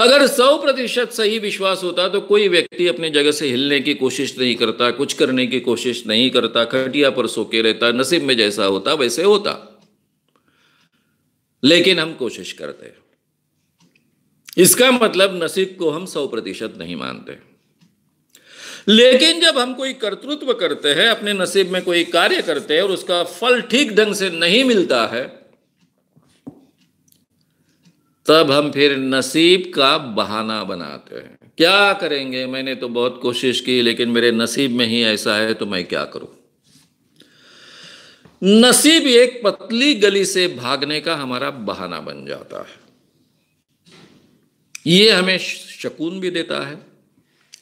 अगर 100% सही विश्वास होता तो कोई व्यक्ति अपनी जगह से हिलने की कोशिश नहीं करता, कुछ करने की कोशिश नहीं करता, खटिया पर सो के रहता, नसीब में जैसा होता वैसे होता। लेकिन हम कोशिश करते हैं, इसका मतलब नसीब को हम 100% नहीं मानते। लेकिन जब हम कोई कर्तृत्व करते हैं, अपने नसीब में कोई कार्य करते हैं और उसका फल ठीक ढंग से नहीं मिलता है, तब हम फिर नसीब का बहाना बनाते हैं। क्या करेंगे, मैंने तो बहुत कोशिश की लेकिन मेरे नसीब में ही ऐसा है तो मैं क्या करूं। नसीब एक पतली गली से भागने का हमारा बहाना बन जाता है। ये हमें शकून भी देता है,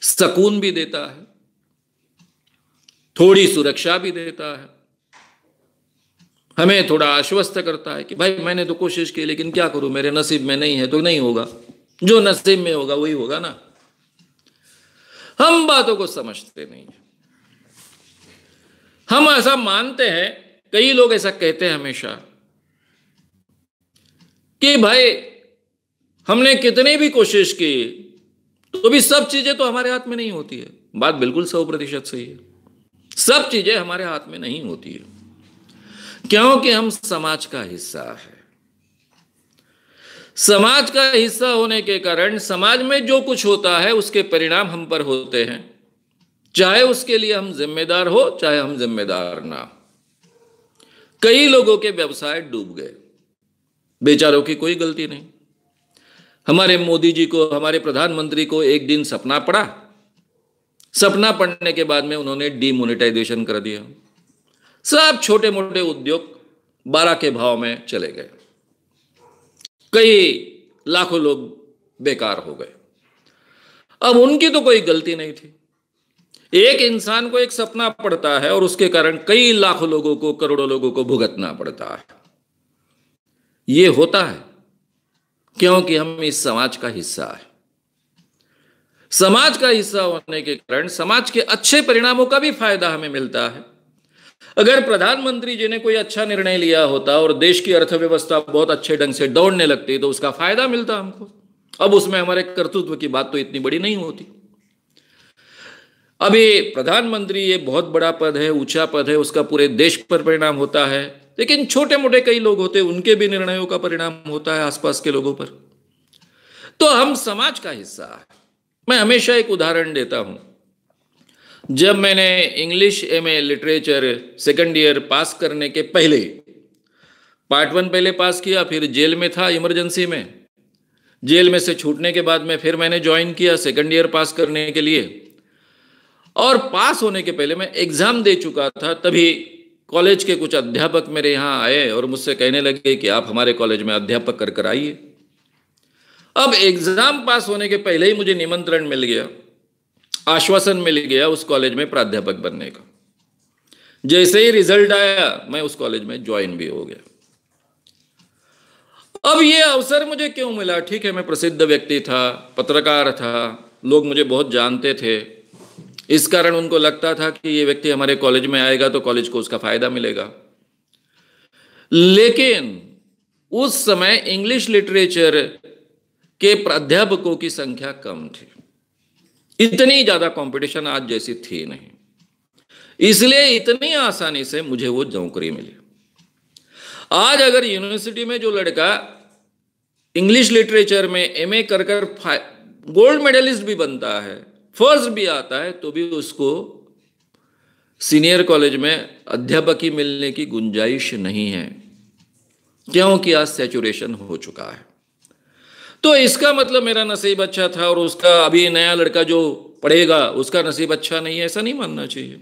सकून भी देता है, थोड़ी सुरक्षा भी देता है, हमें थोड़ा आश्वस्त करता है कि भाई मैंने तो कोशिश की लेकिन क्या करूं, मेरे नसीब में नहीं है तो नहीं होगा, जो नसीब में होगा वही होगा ना। हम बातों को समझते नहीं है, हम ऐसा मानते हैं। कई लोग ऐसा कहते हैं हमेशा कि भाई हमने कितनी भी कोशिश की तो भी सब चीजें तो हमारे हाथ में नहीं होती है। बात बिल्कुल 100% सही है, सब चीजें हमारे हाथ में नहीं होती है, क्योंकि हम समाज का हिस्सा है। समाज का हिस्सा होने के कारण समाज में जो कुछ होता है उसके परिणाम हम पर होते हैं, चाहे उसके लिए हम जिम्मेदार हो चाहे हम जिम्मेदार ना। कई लोगों के व्यवसाय डूब गए, बेचारों की कोई गलती नहीं। हमारे मोदी जी को, हमारे प्रधानमंत्री को एक दिन सपना पड़ा, सपना पड़ने के बाद में उन्होंने डीमोनेटाइजेशन कर दिया, सब छोटे मोटे उद्योग 12 के भाव में चले गए, कई लाखों लोग बेकार हो गए। अब उनकी तो कोई गलती नहीं थी। एक इंसान को एक सपना पड़ता है और उसके कारण कई लाख लोगों को, करोड़ों लोगों को भुगतना पड़ता है। ये होता है क्योंकि हम इस समाज का हिस्सा है। समाज का हिस्सा होने के कारण समाज के अच्छे परिणामों का भी फायदा हमें मिलता है। अगर प्रधानमंत्री जी ने कोई अच्छा निर्णय लिया होता और देश की अर्थव्यवस्था बहुत अच्छे ढंग से दौड़ने लगती तो उसका फायदा मिलता हमको। अब उसमें हमारे कर्तृत्व की बात तो इतनी बड़ी नहीं होती। अब ये प्रधानमंत्री ये बहुत बड़ा पद है, ऊंचा पद है, उसका पूरे देश पर परिणाम होता है, लेकिन छोटे मोटे कई लोग होते हैं उनके भी निर्णयों का परिणाम होता है आसपास के लोगों पर। तो हम समाज का हिस्सा है। मैं हमेशा एक उदाहरण देता हूं। जब मैंने English MA literature second year pass करने के पहले पार्ट 1 पहले पास किया, फिर जेल में था इमरजेंसी में, जेल में से छूटने के बाद में फिर मैंने ज्वाइन किया सेकंड ईयर पास करने के लिए, और पास होने के पहले मैं एग्जाम दे चुका था। तभी कॉलेज के कुछ अध्यापक मेरे यहाँ आए और मुझसे कहने लगे कि आप हमारे कॉलेज में अध्यापक कर आइए। अब एग्जाम पास होने के पहले ही मुझे निमंत्रण मिल गया, आश्वासन मिल गया उस कॉलेज में प्राध्यापक बनने का। जैसे ही रिजल्ट आया मैं उस कॉलेज में ज्वाइन भी हो गया। अब यह अवसर मुझे क्यों मिला? ठीक है, मैं प्रसिद्ध व्यक्ति था, पत्रकार था, लोग मुझे बहुत जानते थे, इस कारण उनको लगता था कि ये व्यक्ति हमारे कॉलेज में आएगा तो कॉलेज को उसका फायदा मिलेगा। लेकिन उस समय इंग्लिश लिटरेचर के प्राध्यापकों की संख्या कम थी, इतनी ज्यादा कंपटीशन आज जैसी थी नहीं, इसलिए इतनी आसानी से मुझे वो नौकरी मिली। आज अगर यूनिवर्सिटी में जो लड़का इंग्लिश लिटरेचर में MA कर गोल्ड मेडलिस्ट भी बनता है, फर्स्ट भी आता है, तो भी उसको सीनियर कॉलेज में अध्यापक ही मिलने की गुंजाइश नहीं है, क्योंकि आज सैचुरेशन हो चुका है। तो इसका मतलब मेरा नसीब अच्छा था और उसका अभी नया लड़का जो पढ़ेगा उसका नसीब अच्छा नहीं है, ऐसा नहीं मानना चाहिए।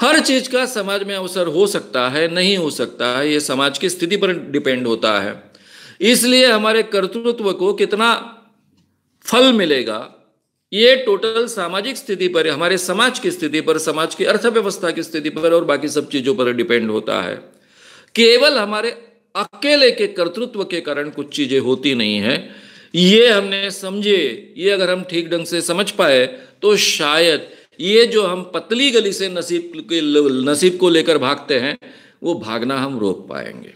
हर चीज का समाज में अवसर हो सकता है, नहीं हो सकता है, ये समाज की स्थिति पर डिपेंड होता है। इसलिए हमारे कर्तृत्व को कितना फल मिलेगा ये टोटल सामाजिक स्थिति पर, हमारे समाज की स्थिति पर, समाज की अर्थव्यवस्था की स्थिति पर और बाकी सब चीजों पर डिपेंड होता है। केवल हमारे अकेले के कर्तृत्व के कारण कुछ चीजें होती नहीं है, ये हमने समझे। ये अगर हम ठीक ढंग से समझ पाए तो शायद ये जो हम पतली गली से नसीब को लेकर भागते हैं वो भागना हम रोक पाएंगे।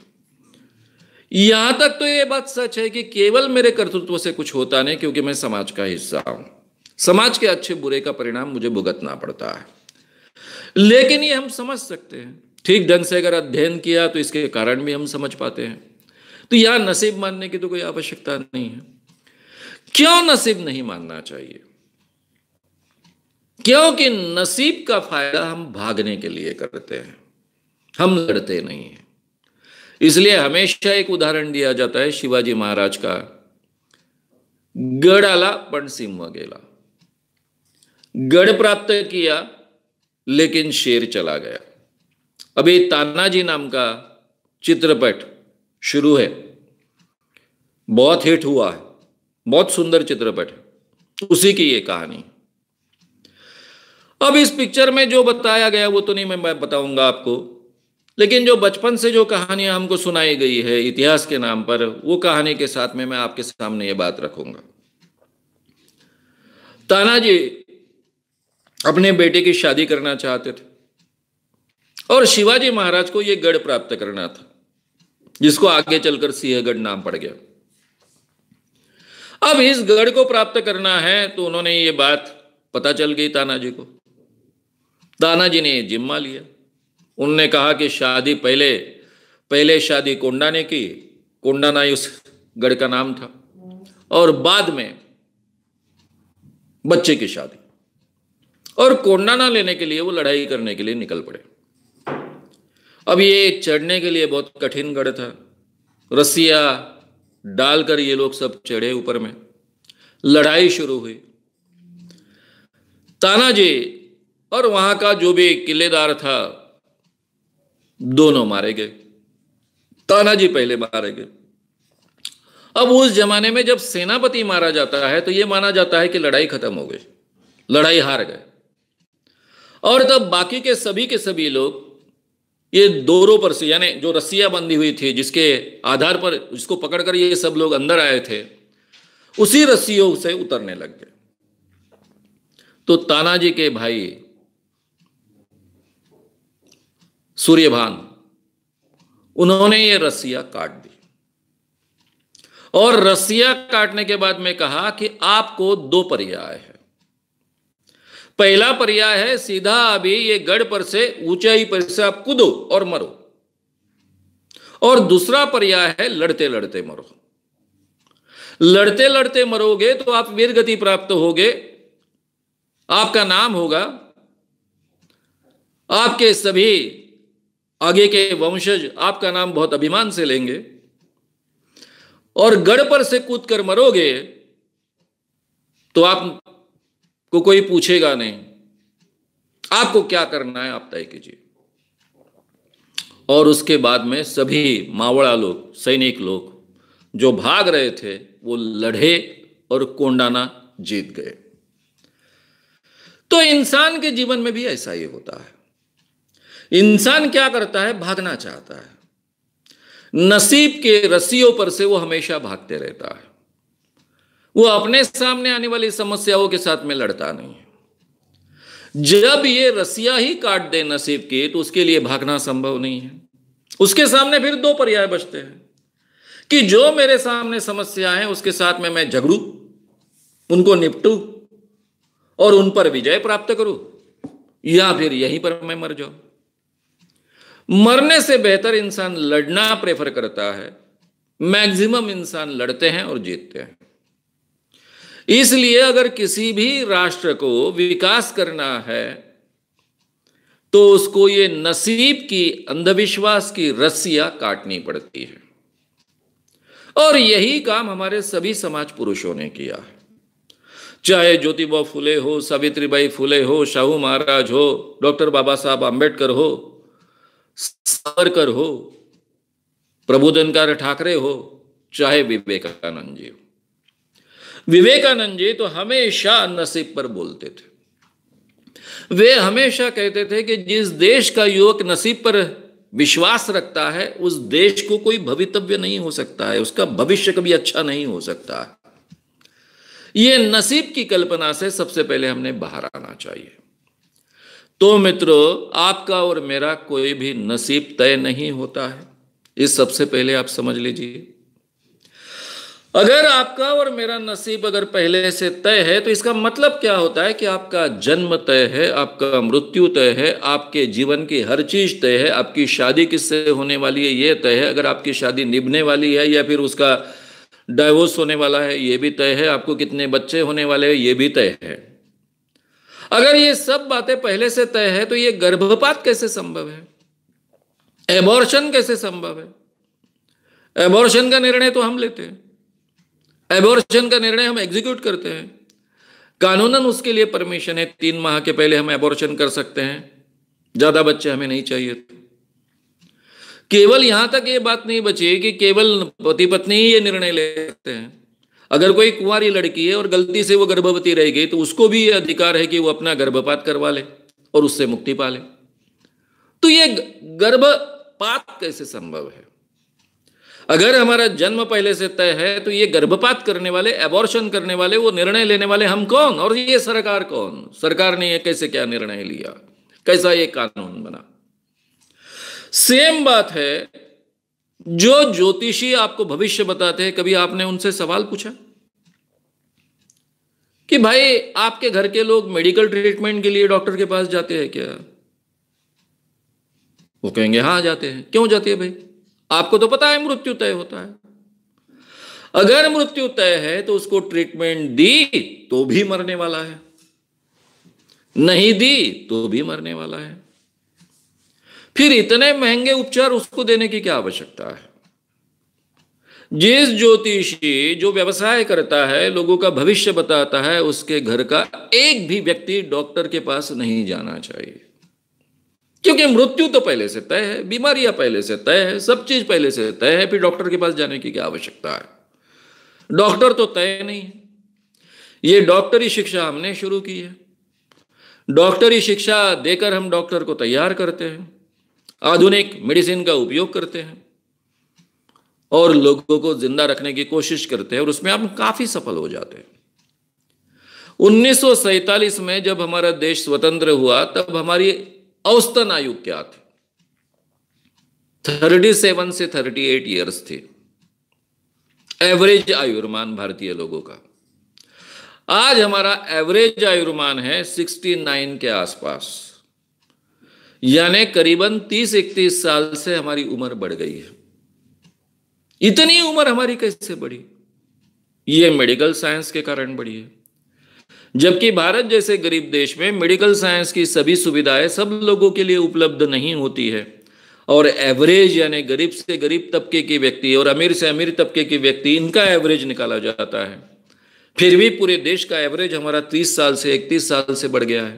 यहां तक तो ये बात सच है कि केवल मेरे कर्तृत्व से कुछ होता नहीं, क्योंकि मैं समाज का हिस्सा हूं, समाज के अच्छे बुरे का परिणाम मुझे भुगतना पड़ता है। लेकिन ये हम समझ सकते हैं, ठीक ढंग से अगर अध्ययन किया तो इसके कारण भी हम समझ पाते हैं। तो यह नसीब मानने की तो कोई आवश्यकता नहीं है। क्यों नसीब नहीं मानना चाहिए? क्योंकि नसीब का फायदा हम भागने के लिए करते हैं, हम लड़ते नहीं हैं। इसलिए हमेशा एक उदाहरण दिया जाता है शिवाजी महाराज का, गढ़ आला पण सिंह गेला। गढ़ प्राप्त किया लेकिन शेर चला गया। अभी तानाजी नाम का चित्रपट शुरू है, बहुत हिट हुआ है, बहुत सुंदर चित्रपट है, उसी की ये कहानी। अब इस पिक्चर में जो बताया गया वो तो नहीं मैं बताऊंगा आपको, लेकिन जो बचपन से जो कहानियां हमको सुनाई गई है इतिहास के नाम पर, वो कहानी के साथ में मैं आपके सामने ये बात रखूंगा। तानाजी अपने बेटे की शादी करना चाहते थे और शिवाजी महाराज को यह गढ़ प्राप्त करना था, जिसको आगे चलकर सिंहगढ़ नाम पड़ गया। अब इस गढ़ को प्राप्त करना है तो उन्होंने ये बात पता चल गई तानाजी को। तानाजी ने जिम्मा लिया, उन्होंने कहा कि शादी पहले शादी कोंडा ने की, कोंडा ना ही उस गढ़ का नाम था, और बाद में बच्चे की शादी, और कोंडा ना लेने के लिए वो लड़ाई करने के लिए निकल पड़े। अब ये चढ़ने के लिए बहुत कठिन गढ़ था, रस्सियाँ डालकर ये लोग सब चढ़े ऊपर में, लड़ाई शुरू हुई। तानाजी और वहां का जो भी किलेदार था दोनों मारे गए, तानाजी पहले मारे गए। अब उस जमाने में जब सेनापति मारा जाता है तो ये माना जाता है कि लड़ाई खत्म हो गई, लड़ाई हार गए, और तब बाकी के सभी लोग ये दोरों पर से, यानी जो रस्सियां बंधी हुई थी जिसके आधार पर जिसको पकड़कर ये सब लोग अंदर आए थे, उसी रस्सियों से उतरने लग गए। तो तानाजी के भाई सूर्यभान, उन्होंने ये रस्सियां काट दी, और रस्सियां काटने के बाद में कहा कि आपको 2 पर्याय है। पहला पर्याय है सीधा अभी ये गढ़ पर से ऊंचाई पर से आप कूदो और मरो, और दूसरा पर्याय है लड़ते लड़ते मरो। लड़ते लड़ते मरोगे तो आप वीर गति प्राप्त होगे, आपका नाम होगा, आपके सभी आगे के वंशज आपका नाम बहुत अभिमान से लेंगे। और गढ़ पर से कूद कर मरोगे तो आप को कोई पूछेगा नहीं आपको क्या करना है, आप तय कीजिए। और उसके बाद में सभी मावड़ा लोग, सैनिक लोग जो भाग रहे थे वो लड़े और कोंडाना जीत गए। तो इंसान के जीवन में भी ऐसा ही होता है। इंसान क्या करता है, भागना चाहता है, नसीब के रस्सियों पर से वो हमेशा भागते रहता है। वो अपने सामने आने वाली समस्याओं के साथ में लड़ता नहीं है। जब ये रस्सियां ही काट दे नसीब की तो उसके लिए भागना संभव नहीं है। उसके सामने फिर दो पर्याय बचते हैं कि जो मेरे सामने समस्या है उसके साथ में मैं झगड़ू, उनको निपटू और उन पर विजय प्राप्त करूं, या फिर यहीं पर मैं मर जाऊं। मरने से बेहतर इंसान लड़ना प्रेफर करता है। मैक्सिमम इंसान लड़ते हैं और जीतते हैं। इसलिए अगर किसी भी राष्ट्र को विकास करना है तो उसको ये नसीब की, अंधविश्वास की रस्सियां काटनी पड़ती है। और यही काम हमारे सभी समाज पुरुषों ने किया है, चाहे ज्योतिबा फुले हो, सावित्रीबाई फुले हो, शाहू महाराज हो, डॉक्टर बाबा साहब आम्बेडकर हो, सावरकर हो, प्रबोधनकार ठाकरे हो, चाहे विवेकानंद जी हो। विवेकानंद जी तो हमेशा नसीब पर बोलते थे। वे हमेशा कहते थे कि जिस देश का युवक नसीब पर विश्वास रखता है उस देश को कोई भवितव्य नहीं हो सकता है, उसका भविष्य कभी अच्छा नहीं हो सकता है। ये नसीब की कल्पना से सबसे पहले हमने बाहर आना चाहिए। तो मित्रों, आपका और मेरा कोई भी नसीब तय नहीं होता है, इस सबसे पहले आप समझ लीजिए। अगर आपका और मेरा नसीब अगर पहले से तय है तो इसका मतलब क्या होता है कि आपका जन्म तय है, आपका मृत्यु तय है, आपके जीवन की हर चीज तय है, आपकी शादी किससे होने वाली है ये तय है, अगर आपकी शादी निभने वाली है या फिर उसका डाइवोर्स होने वाला है ये भी तय है, आपको कितने बच्चे होने वाले हैं ये भी तय है। अगर ये सब बातें पहले से तय है तो ये गर्भपात कैसे संभव है, एबॉर्शन कैसे संभव है। एबॉर्शन का निर्णय तो हम लेते हैं, एबॉर्शन का निर्णय हम एग्जीक्यूट करते हैं। कानूनन उसके लिए परमिशन है, 3 माह के पहले हम एबॉर्शन कर सकते हैं, ज्यादा बच्चे हमें नहीं चाहिए। केवल यहां तक ये बात नहीं बची कि केवल पति पत्नी ही ये निर्णय ले सकते हैं। अगर कोई कुंवारी लड़की है और गलती से वो गर्भवती रह गई तो उसको भी ये अधिकार है कि वो अपना गर्भपात करवा ले और उससे मुक्ति पा ले। तो ये गर्भपात कैसे संभव है। अगर हमारा जन्म पहले से तय है तो ये गर्भपात करने वाले, एबॉर्शन करने वाले, वो निर्णय लेने वाले हम कौन, और ये सरकार कौन। सरकार ने ये कैसे क्या निर्णय लिया, कैसा ये कानून बना। सेम बात है, जो ज्योतिषी आपको भविष्य बताते हैं, कभी आपने उनसे सवाल पूछा कि भाई आपके घर के लोग मेडिकल ट्रीटमेंट के लिए डॉक्टर के पास जाते हैं क्या। वो कहेंगे हाँ जाते हैं। क्यों जाते हैं भाई, आपको तो पता है मृत्यु तय होता है। अगर मृत्यु तय है तो उसको ट्रीटमेंट दी तो भी मरने वाला है, नहीं दी तो भी मरने वाला है। फिर इतने महंगे उपचार उसको देने की क्या आवश्यकता है। जिस ज्योतिषी जो व्यवसाय करता है, लोगों का भविष्य बताता है, उसके घर का एक भी व्यक्ति डॉक्टर के पास नहीं जाना चाहिए, क्योंकि मृत्यु तो पहले से तय है, बीमारियां पहले से तय है, सब चीज पहले से तय है। फिर डॉक्टर के पास जाने की क्या आवश्यकता है, डॉक्टर तो तय नहीं है। ये डॉक्टरी शिक्षा हमने शुरू की है, डॉक्टरी शिक्षा देकर हम डॉक्टर को तैयार करते हैं, आधुनिक मेडिसिन का उपयोग करते हैं और लोगों को जिंदा रखने की कोशिश करते हैं और उसमें हम काफी सफल हो जाते हैं। 1947 में जब हमारा देश स्वतंत्र हुआ तब हमारी औसतन आयु क्या थी, 37 से 38 ईयर्स थी एवरेज आयुर्मान भारतीय लोगों का। आज हमारा एवरेज आयुर्मान है 69 के आसपास, यानी करीबन 30-31 साल से हमारी उम्र बढ़ गई है। इतनी उम्र हमारी कैसे बढ़ी? ये मेडिकल साइंस के कारण बढ़ी है। जबकि भारत जैसे गरीब देश में मेडिकल साइंस की सभी सुविधाएं सब लोगों के लिए उपलब्ध नहीं होती है, और एवरेज यानी गरीब से गरीब तबके के व्यक्ति और अमीर से अमीर तबके के व्यक्ति, इनका एवरेज निकाला जाता है। फिर भी पूरे देश का एवरेज हमारा 30 साल से 31 साल से बढ़ गया है।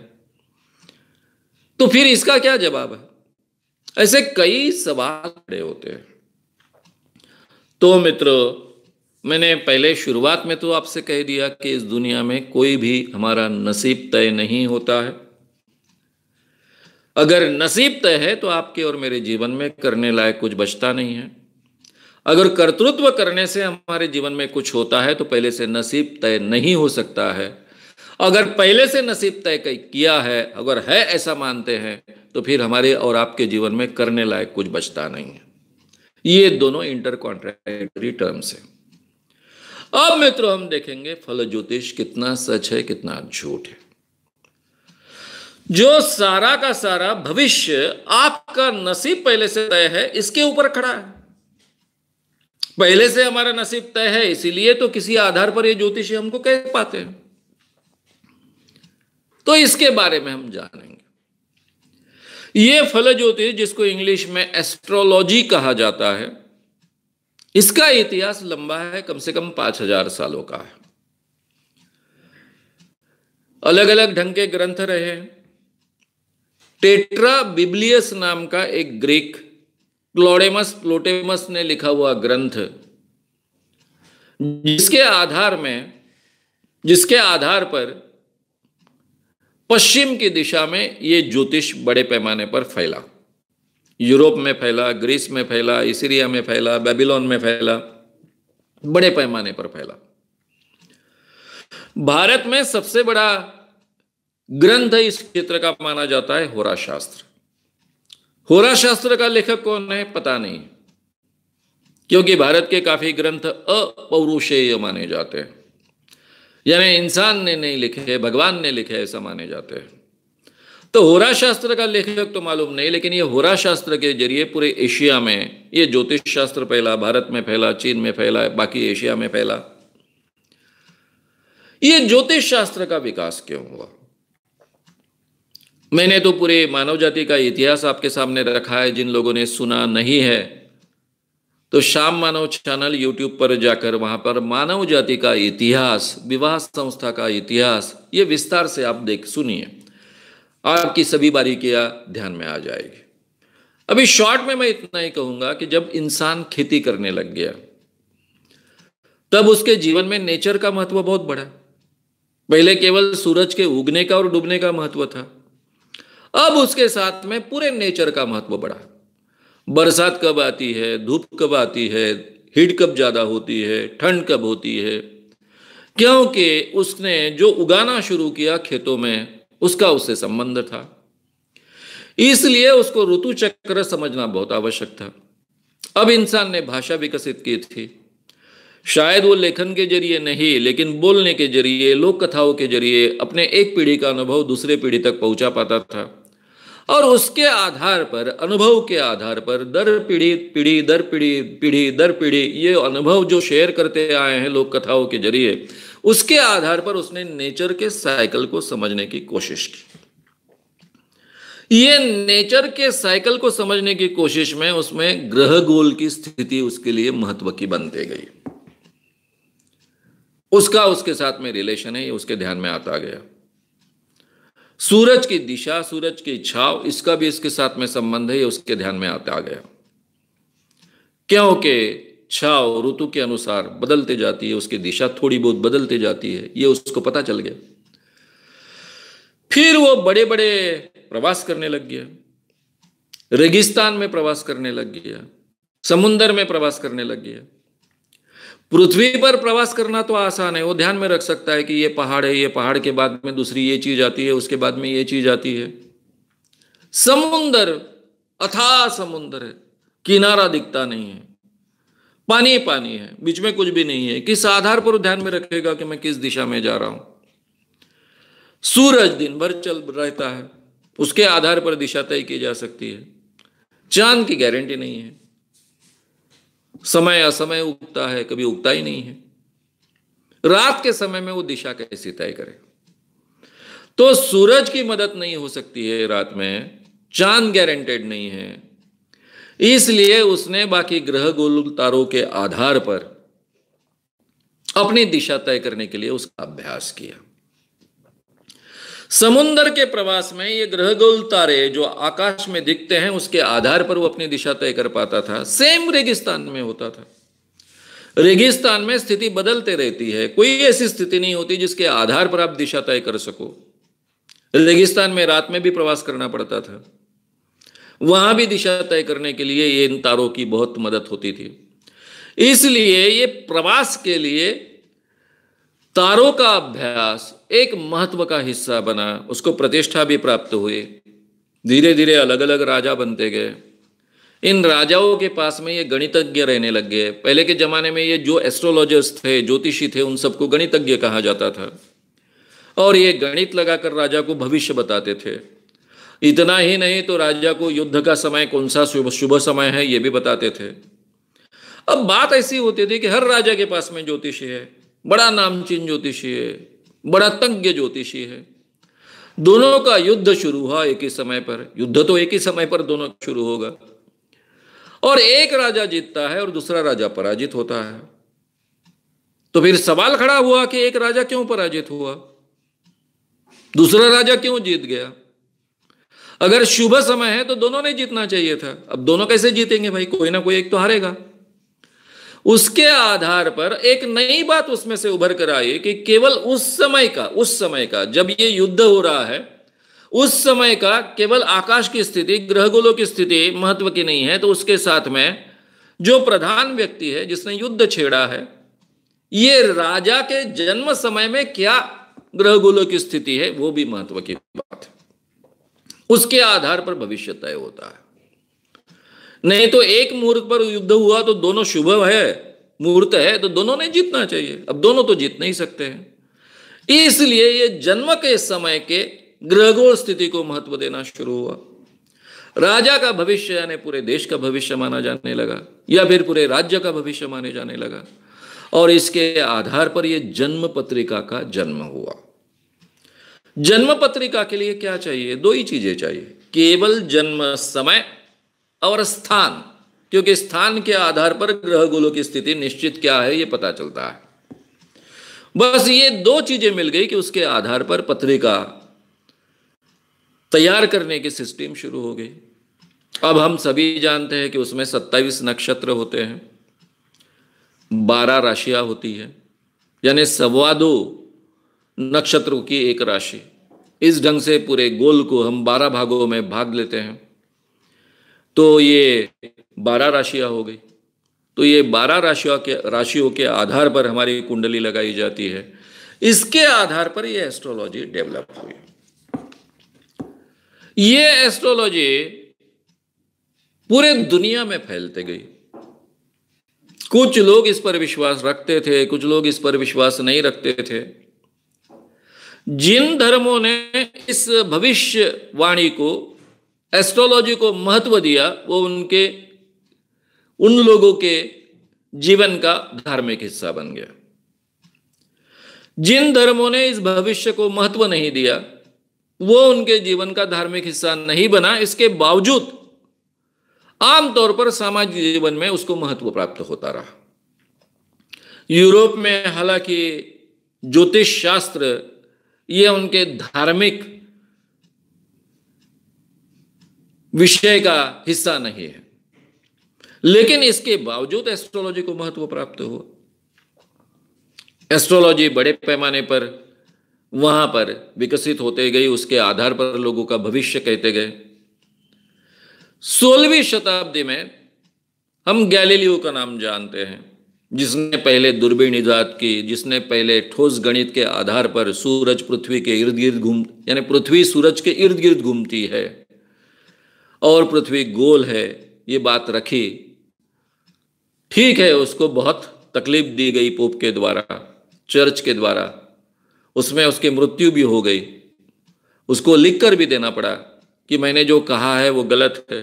तो फिर इसका क्या जवाब है? ऐसे कई सवाल खड़े होते हैं। तो मित्रों, मैंने पहले शुरुआत में तो आपसे कह दिया कि इस दुनिया में कोई भी हमारा नसीब तय नहीं होता है। अगर नसीब तय है तो आपके और मेरे जीवन में करने लायक कुछ बचता नहीं है। अगर कर्तृत्व करने से हमारे जीवन में कुछ होता है तो पहले से नसीब तय नहीं हो सकता है। अगर पहले से नसीब तय किया है, अगर है ऐसा मानते हैं, तो फिर हमारे और आपके जीवन में करने लायक कुछ बचता नहीं है। ये दोनों इंटर कॉन्ट्राडिक्टरी टर्म्स है। अब मित्रों, हम देखेंगे फल ज्योतिष कितना सच है कितना झूठ है। जो सारा का सारा भविष्य आपका नसीब पहले से तय है, इसके ऊपर खड़ा है। पहले से हमारा नसीब तय है, इसीलिए तो किसी आधार पर ये ज्योतिषी हमको कह पाते हैं। तो इसके बारे में हम जानेंगे। ये फल ज्योतिष, जिसको इंग्लिश में एस्ट्रोलॉजी कहा जाता है, इसका इतिहास लंबा है, कम से कम 5000 सालों का है। अलग अलग ढंग के ग्रंथ रहे हैं। टेट्रा बिब्लियस नाम का एक ग्रीक क्लोडेमस प्लोटेमस ने लिखा हुआ ग्रंथ, जिसके आधार पर पश्चिम की दिशा में ये ज्योतिष बड़े पैमाने पर फैला। यूरोप में फैला, ग्रीस में फैला, सीरिया में फैला, बेबीलोन में फैला, बड़े पैमाने पर फैला। भारत में सबसे बड़ा ग्रंथ इस क्षेत्र का माना जाता है होराशास्त्र। होराशास्त्र का लेखक कौन है पता नहीं, क्योंकि भारत के काफी ग्रंथ अपौरुषेय माने जाते हैं, यानी इंसान ने नहीं लिखे, भगवान ने लिखे, ऐसा माने जाते हैं। तो होराशास्त्र का लेखक तो मालूम नहीं, लेकिन ये होराशास्त्र के जरिए पूरे एशिया में ये ज्योतिष शास्त्र फैला, भारत में फैला, चीन में फैला, बाकी एशिया में फैला। ये ज्योतिष शास्त्र का विकास क्यों हुआ? मैंने तो पूरे मानव जाति का इतिहास आपके सामने रखा है। जिन लोगों ने सुना नहीं है तो शाम मानव चैनल यूट्यूब पर जाकर वहां पर मानव जाति का इतिहास, विवाह संस्था का इतिहास, ये विस्तार से आप सुनिए, आपकी सभी बारीकियां ध्यान में आ जाएगी। अभी शॉर्ट में मैं इतना ही कहूंगा कि जब इंसान खेती करने लग गया, तब उसके जीवन में नेचर का महत्व बहुत बड़ा। पहले केवल सूरज के उगने का और डूबने का महत्व था, अब उसके साथ में पूरे नेचर का महत्व बढ़ा। बरसात कब आती है, धूप कब आती है, हीट कब ज्यादा होती है, ठंड कब होती है, क्योंकि उसने जो उगाना शुरू किया खेतों में, उसका उससे संबंध था। इसलिए उसको ऋतु चक्र समझना बहुत आवश्यक था। अब इंसान ने भाषा विकसित की थी, शायद वो लेखन के जरिए नहीं, लेकिन बोलने के जरिए, लोक कथाओं के जरिए अपने एक पीढ़ी का अनुभव दूसरे पीढ़ी तक पहुंचा पाता था, और उसके आधार पर, अनुभव के आधार पर दर पीढ़ी ये अनुभव जो शेयर करते आए हैं लोक कथाओं के जरिए, उसके आधार पर उसने नेचर के साइकिल को समझने की कोशिश की। ये नेचर के साइकिल को समझने की कोशिश में उसमें ग्रह गोल की स्थिति उसके लिए महत्व की बनते गई। उसका उसके साथ में रिलेशन है, ये उसके ध्यान में आता गया। सूरज की दिशा, सूरज की छाव, इसका भी इसके साथ में संबंध है, ये उसके ध्यान में आता गया, क्योंकि छाव ऋतु के अनुसार बदलते जाती है, उसकी दिशा थोड़ी बहुत बदलते जाती है, ये उसको पता चल गया। फिर वो बड़े बड़े प्रवास करने लग गया, रेगिस्तान में प्रवास करने लग गया, समुंदर में प्रवास करने लग गया। पृथ्वी पर प्रवास करना तो आसान है, वो ध्यान में रख सकता है कि ये पहाड़ है, ये पहाड़ के बाद में दूसरी ये चीज आती है, उसके बाद में ये चीज आती है। समुंदर, अथाह समुंदर है, किनारा दिखता नहीं है, पानी पानी है, बीच में कुछ भी नहीं है, किस आधार पर ध्यान में रखेगा कि मैं किस दिशा में जा रहा हूं? सूरज दिन भर चल रहता है, उसके आधार पर दिशा तय की जा सकती है। चांद की गारंटी नहीं है, समय असमय उगता है, कभी उगता ही नहीं है, रात के समय में वो दिशा कैसे तय करे। तो सूरज की मदद नहीं हो सकती है रात में, चांद गारंटेड नहीं है, इसलिए उसने बाकी ग्रह गोल तारों के आधार पर अपनी दिशा तय करने के लिए उसका अभ्यास किया। समुद्र के प्रवास में ये ग्रह गोल तारे जो आकाश में दिखते हैं उसके आधार पर वो अपनी दिशा तय कर पाता था। सेम रेगिस्तान में होता था, रेगिस्तान में स्थिति बदलते रहती है, कोई ऐसी स्थिति नहीं होती जिसके आधार पर आप दिशा तय कर सको। रेगिस्तान में रात में भी प्रवास करना पड़ता था, वहां भी दिशा तय करने के लिए ये इन तारों की बहुत मदद होती थी। इसलिए ये प्रवास के लिए तारों का अभ्यास एक महत्व का हिस्सा बना, उसको प्रतिष्ठा भी प्राप्त हुई। धीरे धीरे अलग अलग राजा बनते गए, इन राजाओं के पास में ये गणितज्ञ रहने लग गए। पहले के जमाने में ये जो एस्ट्रोलॉजर्स थे, ज्योतिषी थे, उन सबको गणितज्ञ कहा जाता था और ये गणित लगाकर राजा को भविष्य बताते थे। इतना ही नहीं तो राजा को युद्ध का समय कौन सा शुभ समय है ये भी बताते थे। अब बात ऐसी होती थी कि हर राजा के पास में ज्योतिषी है, बड़ा नामचीन ज्योतिषी है, बड़ा तज्ञ ज्योतिषी है। दोनों का युद्ध शुरू हुआ एक ही समय पर, युद्ध तो एक ही समय पर दोनों का शुरू होगा, और एक राजा जीतता है और दूसरा राजा पराजित होता है। तो फिर सवाल खड़ा हुआ कि एक राजा क्यों पराजित हुआ, दूसरा राजा क्यों जीत गया? अगर शुभ समय है तो दोनों ने जीतना चाहिए था, अब दोनों कैसे जीतेंगे भाई, कोई ना कोई एक तो हारेगा। उसके आधार पर एक नई बात उसमें से उभर कर आई कि केवल उस समय का जब ये युद्ध हो रहा है उस समय का केवल आकाश की स्थिति, ग्रहगोलों की स्थिति महत्व की नहीं है, तो उसके साथ में जो प्रधान व्यक्ति है जिसने युद्ध छेड़ा है, ये राजा के जन्म समय में क्या ग्रहगोलों की स्थिति है वो भी महत्व की बात है, उसके आधार पर भविष्य तय होता है। नहीं तो एक मुहूर्त पर युद्ध हुआ तो दोनों शुभ है मुहूर्त है तो दोनों ने जीतना चाहिए, अब दोनों तो जीत नहीं सकते हैं, इसलिए ये जन्म के समय के ग्रहगोल स्थिति को महत्व देना शुरू हुआ। राजा का भविष्य यानी पूरे देश का भविष्य माना जाने लगा या फिर पूरे राज्य का भविष्य माने जाने लगा, और इसके आधार पर यह जन्म पत्रिका का जन्म हुआ। जन्म पत्रिका के लिए क्या चाहिए? दो ही चीजें चाहिए, केवल जन्म समय और स्थान, क्योंकि स्थान के आधार पर ग्रह गोलों की स्थिति निश्चित क्या है यह पता चलता है। बस ये दो चीजें मिल गई कि उसके आधार पर पत्रिका तैयार करने की सिस्टम शुरू हो गई। अब हम सभी जानते हैं कि उसमें 27 नक्षत्र होते हैं, 12 राशियां होती है, यानी सवा दो नक्षत्रों की एक राशि। इस ढंग से पूरे गोल को हम 12 भागों में भाग लेते हैं, तो ये 12 राशियां हो गई। तो ये 12 राशियों के आधार पर हमारी कुंडली लगाई जाती है, इसके आधार पर ये एस्ट्रोलॉजी डेवलप हुई। ये एस्ट्रोलॉजी पूरे दुनिया में फैलते गई। कुछ लोग इस पर विश्वास रखते थे, कुछ लोग इस पर विश्वास नहीं रखते थे। जिन धर्मों ने इस भविष्यवाणी को, एस्ट्रोलॉजी को महत्व दिया, वो उन लोगों के जीवन का धार्मिक हिस्सा बन गया। जिन धर्मों ने इस भविष्य को महत्व नहीं दिया वो उनके जीवन का धार्मिक हिस्सा नहीं बना, इसके बावजूद आमतौर पर सामाजिक जीवन में उसको महत्व प्राप्त होता रहा। यूरोप में हालांकि ज्योतिष शास्त्र ये उनके धार्मिक विषय का हिस्सा नहीं है, लेकिन इसके बावजूद एस्ट्रोलॉजी को महत्व प्राप्त हुआ। एस्ट्रोलॉजी बड़े पैमाने पर वहां पर विकसित होते गई, उसके आधार पर लोगों का भविष्य कहते गए। 16वीं शताब्दी में हम गैलीलियो का नाम जानते हैं, जिसने पहले दूरबीन ईजाद की, जिसने पहले ठोस गणित के आधार पर सूरज पृथ्वी के इर्द गिर्द यानी पृथ्वी सूरज के इर्द गिर्द घूमती है और पृथ्वी गोल है ये बात रखी। ठीक है, उसको बहुत तकलीफ दी गई पोप के द्वारा, चर्च के द्वारा, उसमें उसकी मृत्यु भी हो गई, उसको लिखकर भी देना पड़ा कि मैंने जो कहा है वो गलत है।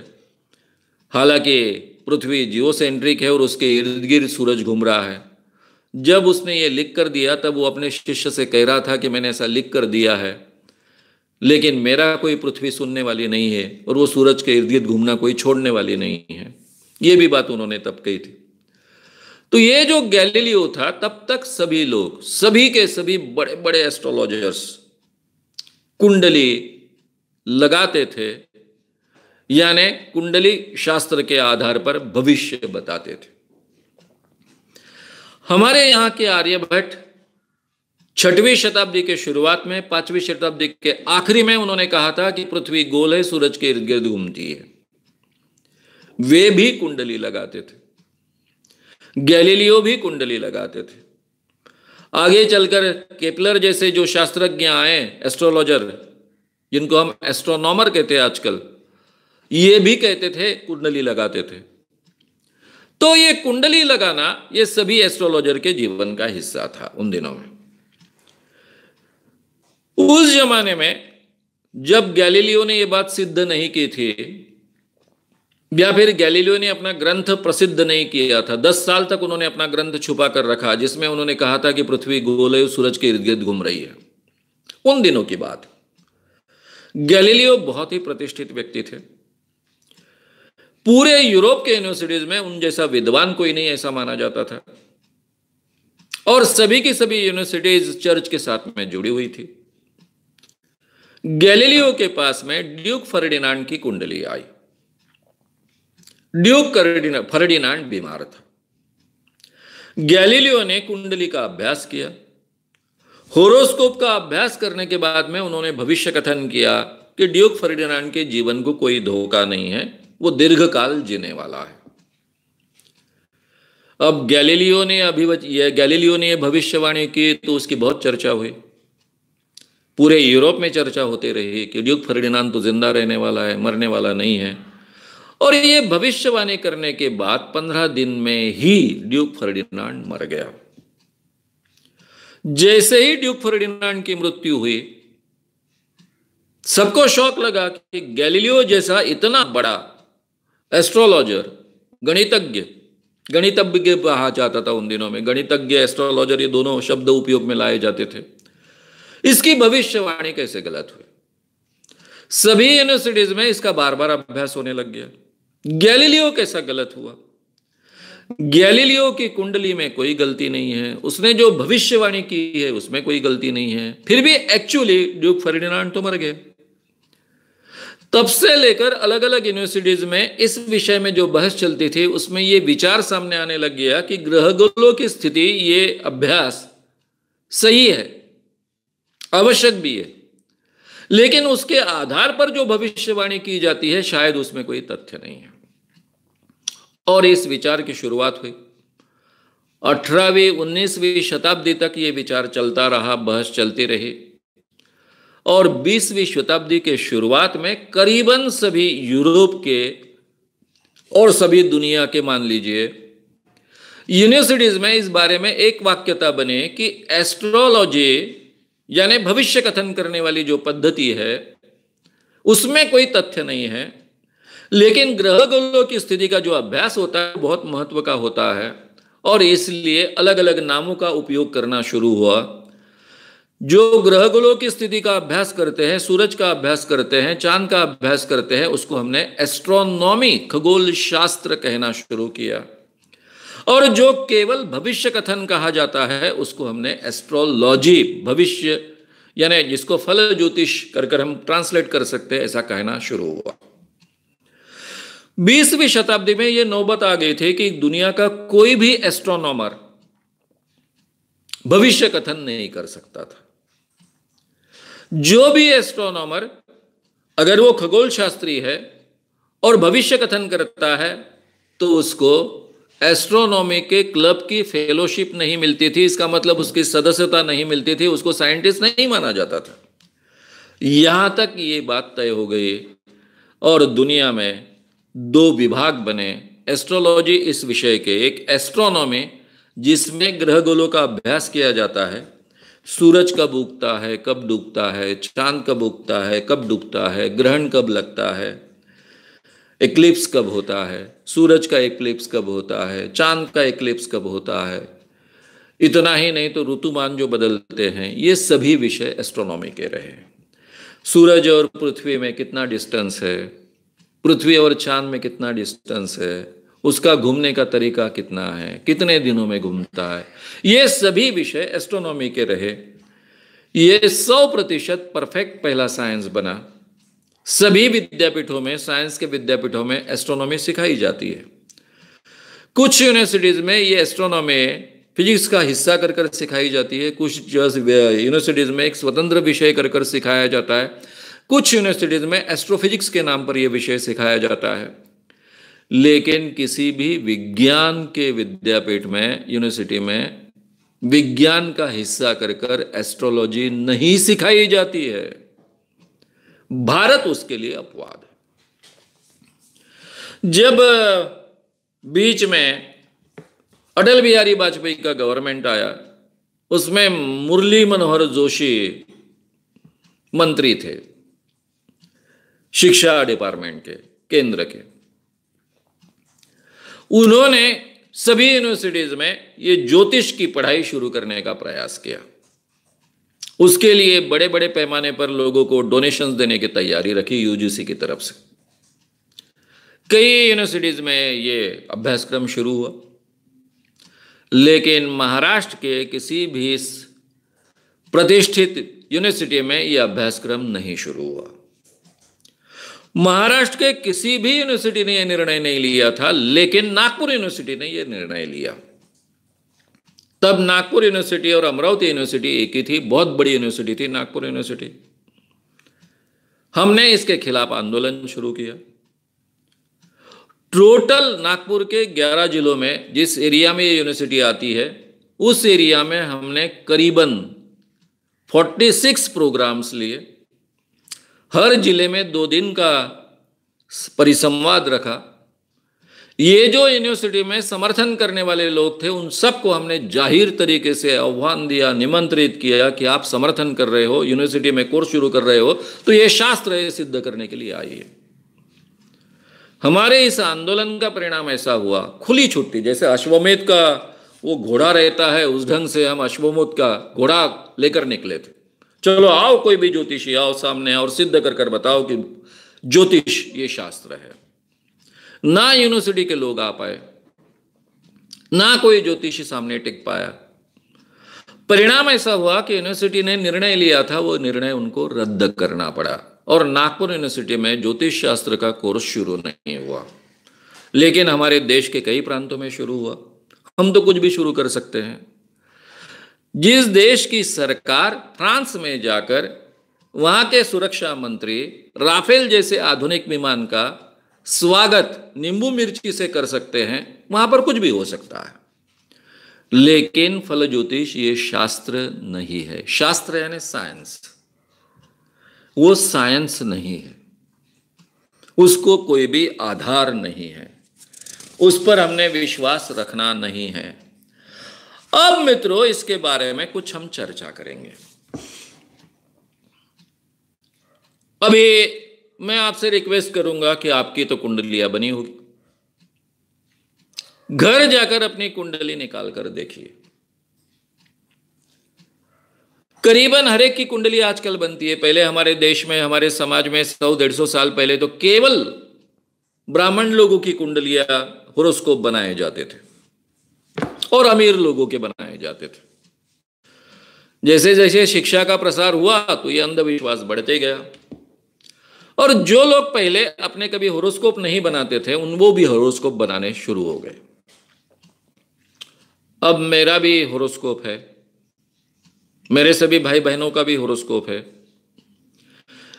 हालांकि पृथ्वी जियोसेंट्रिक है और उसके इर्द गिर्द सूरज घूम रहा है। जब उसने ये लिख कर दिया तब वो अपने शिष्य से कह रहा था कि मैंने ऐसा लिख कर दिया है, लेकिन मेरा कोई पृथ्वी सुनने वाली नहीं है और वो सूरज के इर्द गिर्द घूमना कोई छोड़ने वाली नहीं है। ये भी बात उन्होंने तब कही थी। तो ये जो गैलीलियो था, तब तक सभी लोग, सभी के सभी बड़े बड़े एस्ट्रोलॉजर्स कुंडली लगाते थे, यानी कुंडली शास्त्र के आधार पर भविष्य बताते थे। हमारे यहाँ के आर्यभट्ट 6वीं शताब्दी के शुरुआत में 5वीं शताब्दी के आखिरी में उन्होंने कहा था कि पृथ्वी गोल है, सूरज के इर्द गिर्द घूमती है। वे भी कुंडली लगाते थे, गैलीलियो भी कुंडली लगाते थे। आगे चलकर केपलर जैसे जो शास्त्रज्ञ आए, एस्ट्रोलॉजर, जिनको हम एस्ट्रोनॉमर कहते हैं आजकल, ये भी कहते थे, कुंडली लगाते थे। तो ये कुंडली लगाना ये सभी एस्ट्रोलॉजर के जीवन का हिस्सा था उन दिनों में। उस जमाने में जब गैलीलियो ने ये बात सिद्ध नहीं की थी, या फिर गैलीलियो ने अपना ग्रंथ प्रसिद्ध नहीं किया था, 10 साल तक उन्होंने अपना ग्रंथ छुपा कर रखा, जिसमें उन्होंने कहा था कि पृथ्वी गोल है, सूरज के इर्द गिर्द घूम रही है। उन दिनों की बात। गैलीलियो बहुत ही प्रतिष्ठित व्यक्ति थे। पूरे यूरोप के यूनिवर्सिटीज में उन जैसा विद्वान कोई नहीं, ऐसा माना जाता था। और सभी की सभी यूनिवर्सिटीज चर्च के साथ में जुड़ी हुई थी। गैलीलियो के पास में ड्यूक फर्डिनांड की कुंडली आई। ड्यूक फर्डिनांड बीमार था। गैलीलियो ने कुंडली का अभ्यास किया। होरोस्कोप का अभ्यास करने के बाद में उन्होंने भविष्य कथन किया कि ड्यूक फर्डिनांड के जीवन को कोई धोखा नहीं है, वो दीर्घकाल जीने वाला है। अब गैलीलियो ने भविष्यवाणी की तो उसकी बहुत चर्चा हुई। पूरे यूरोप में चर्चा होती रही कि ड्यूक फर्डिनांड तो जिंदा रहने वाला है, मरने वाला नहीं है। और ये भविष्यवाणी करने के बाद 15 दिन में ही ड्यूक फर्डिनांड मर गया। जैसे ही ड्यूक फर्डिनांड की मृत्यु हुई, सबको शौक लगा कि गैलीलियो जैसा इतना बड़ा एस्ट्रोलॉजर, गणितज्ञ कहा जाता था उन दिनों में, गणितज्ञ एस्ट्रोलॉजर, ये दोनों शब्द उपयोग में लाए जाते थे, इसकी भविष्यवाणी कैसे गलत हुई। सभी यूनिवर्सिटीज में इसका बार बार अभ्यास होने लग गया। गैलीलियो कैसा गलत हुआ? गैलीलियो की कुंडली में कोई गलती नहीं है, उसने जो भविष्यवाणी की है उसमें कोई गलती नहीं है, फिर भी एक्चुअली ड्यूक फर्डिनांड तो मर गए। तब से लेकर अलग अलग यूनिवर्सिटीज में इस विषय में जो बहस चलती थी, उसमें यह विचार सामने आने लग गया कि ग्रह गोलों की स्थिति, ये अभ्यास सही है, आवश्यक भी है, लेकिन उसके आधार पर जो भविष्यवाणी की जाती है शायद उसमें कोई तथ्य नहीं है। और इस विचार की शुरुआत हुई। 18वीं 19वीं शताब्दी तक ये विचार चलता रहा, बहस चलती रही। और 20वीं शताब्दी के शुरुआत में करीबन सभी यूरोप के और सभी दुनिया के, मान लीजिए, यूनिवर्सिटीज में इस बारे में एक वाक्यता बने कि एस्ट्रोलॉजी यानी भविष्य कथन करने वाली जो पद्धति है उसमें कोई तथ्य नहीं है, लेकिन ग्रह गोलों की स्थिति का जो अभ्यास होता है बहुत महत्व का होता है, और इसलिए अलग अलग नामों का उपयोग करना शुरू हुआ। जो ग्रह गोलों की स्थिति का अभ्यास करते हैं, सूरज का अभ्यास करते हैं, चांद का अभ्यास करते हैं, उसको हमने एस्ट्रोनॉमी, खगोल शास्त्र कहना शुरू किया। और जो केवल भविष्य कथन कहा जाता है उसको हमने एस्ट्रोलॉजी, भविष्य यानी जिसको फल ज्योतिष कर हम ट्रांसलेट कर सकते हैं, ऐसा कहना शुरू हुआ। 20वीं शताब्दी में यह नौबत आ गई थी कि दुनिया का कोई भी एस्ट्रोनॉमर भविष्य कथन नहीं कर सकता था। जो भी एस्ट्रोनॉमर अगर वो खगोल शास्त्री है और भविष्य कथन करता है तो उसको एस्ट्रोनॉमी के क्लब की फेलोशिप नहीं मिलती थी, इसका मतलब उसकी सदस्यता नहीं मिलती थी, उसको साइंटिस्ट नहीं माना जाता था। यहां तक ये बात तय हो गई और दुनिया में 2 विभाग बने, एस्ट्रोलॉजी इस विषय के, एक एस्ट्रोनॉमी जिसमें ग्रह गोलों का अभ्यास किया जाता है, सूरज कब उगता है, कब डूबता है, चांद कब उगता है, कब डूबता है, ग्रहण कब लगता है, एक्लिप्स कब होता है, सूरज का एक्लिप्स कब होता है, चांद का एक्लिप्स कब होता है। इतना ही नहीं तो ऋतुमान जो बदलते हैं, ये सभी विषय एस्ट्रोनॉमी के रहे। सूरज और पृथ्वी में कितना डिस्टेंस है, पृथ्वी और चांद में कितना डिस्टेंस है, उसका घूमने का तरीका कितना है, कितने दिनों में घूमता है, ये सभी विषय एस्ट्रोनॉमी के रहे। ये 100% परफेक्ट पहला साइंस बना। सभी विद्यापीठों में, साइंस के विद्यापीठों में एस्ट्रोनॉमी सिखाई जाती है। कुछ यूनिवर्सिटीज में ये एस्ट्रोनॉमी फिजिक्स का हिस्सा कर कर सिखाई जाती है, कुछ यूनिवर्सिटीज में एक स्वतंत्र विषय कर कर सिखाया जाता है, कुछ यूनिवर्सिटीज में एस्ट्रोफिजिक्स के नाम पर यह विषय सिखाया जाता है। लेकिन किसी भी विज्ञान के विद्यापीठ में, यूनिवर्सिटी में विज्ञान का हिस्सा कर कर एस्ट्रोलॉजी नहीं सिखाई जाती है। भारत उसके लिए अपवाद है। जब बीच में अटल बिहारी वाजपेयी का गवर्नमेंट आया, उसमें मुरली मनोहर जोशी मंत्री थे, शिक्षा डिपार्टमेंट के, केंद्र के। उन्होंने सभी यूनिवर्सिटीज में ये ज्योतिष की पढ़ाई शुरू करने का प्रयास किया। उसके लिए बड़े बड़े पैमाने पर लोगों को डोनेशंस देने की तैयारी रखी यूजीसी की तरफ से। कई यूनिवर्सिटीज में ये अभ्यासक्रम शुरू हुआ, लेकिन महाराष्ट्र के किसी भी प्रतिष्ठित यूनिवर्सिटी में यह अभ्यासक्रम नहीं शुरू हुआ। महाराष्ट्र के किसी भी यूनिवर्सिटी ने यह निर्णय नहीं लिया था, लेकिन नागपुर यूनिवर्सिटी ने यह निर्णय लिया। तब नागपुर यूनिवर्सिटी और अमरावती यूनिवर्सिटी एक ही थी, बहुत बड़ी यूनिवर्सिटी थी नागपुर यूनिवर्सिटी। हमने इसके खिलाफ आंदोलन शुरू किया। टोटल नागपुर के 11 जिलों में, जिस एरिया में ये यूनिवर्सिटी आती है, उस एरिया में हमने करीबन 46 प्रोग्राम्स लिए। हर जिले में 2 दिन का परिसंवाद रखा। ये जो यूनिवर्सिटी में समर्थन करने वाले लोग थे, उन सबको हमने जाहिर तरीके से आह्वान दिया, निमंत्रित किया कि आप समर्थन कर रहे हो, यूनिवर्सिटी में कोर्स शुरू कर रहे हो, तो ये शास्त्र सिद्ध करने के लिए आई है। हमारे इस आंदोलन का परिणाम ऐसा हुआ, खुली छुट्टी, जैसे अश्वमेध का वो घोड़ा रहता है, उस ढंग से हम अश्वमेध का घोड़ा लेकर निकले थे। चलो आओ, कोई भी ज्योतिषी आओ सामने और सिद्ध कर कर बताओ कि ज्योतिष ये शास्त्र है। ना यूनिवर्सिटी के लोग आ पाए, ना कोई ज्योतिषी सामने टिक पाया। परिणाम ऐसा हुआ कि यूनिवर्सिटी ने निर्णय लिया था, वो निर्णय उनको रद्द करना पड़ा और नागपुर यूनिवर्सिटी में ज्योतिष शास्त्र का कोर्स शुरू नहीं हुआ। लेकिन हमारे देश के कई प्रांतों में शुरू हुआ। हम तो कुछ भी शुरू कर सकते हैं। जिस देश की सरकार फ्रांस में जाकर वहां के सुरक्षा मंत्री राफेल जैसे आधुनिक विमान का स्वागत नींबू मिर्ची से कर सकते हैं, वहां पर कुछ भी हो सकता है। लेकिन फल ज्योतिष ये शास्त्र नहीं है। शास्त्र यानी साइंस, वो साइंस नहीं है, उसको कोई भी आधार नहीं है, उस पर हमने विश्वास रखना नहीं है। अब मित्रों, इसके बारे में कुछ हम चर्चा करेंगे। अभी मैं आपसे रिक्वेस्ट करूंगा कि आपकी तो कुंडलियां बनी होगी, घर जाकर अपनी कुंडली निकाल कर देखिए। करीबन हर एक की कुंडली आजकल बनती है। पहले हमारे देश में, हमारे समाज में 100-150 साल पहले तो केवल ब्राह्मण लोगों की कुंडलियां, होरोस्कोप बनाए जाते थे और अमीर लोगों के बनाए जाते थे। जैसे जैसे शिक्षा का प्रसार हुआ तो ये अंधविश्वास बढ़ते गया और जो लोग पहले अपने कभी होरोस्कोप नहीं बनाते थे, उन वो भी होरोस्कोप बनाने शुरू हो गए। अब मेरा भी होरोस्कोप है, मेरे सभी भाई बहनों का भी होरोस्कोप है।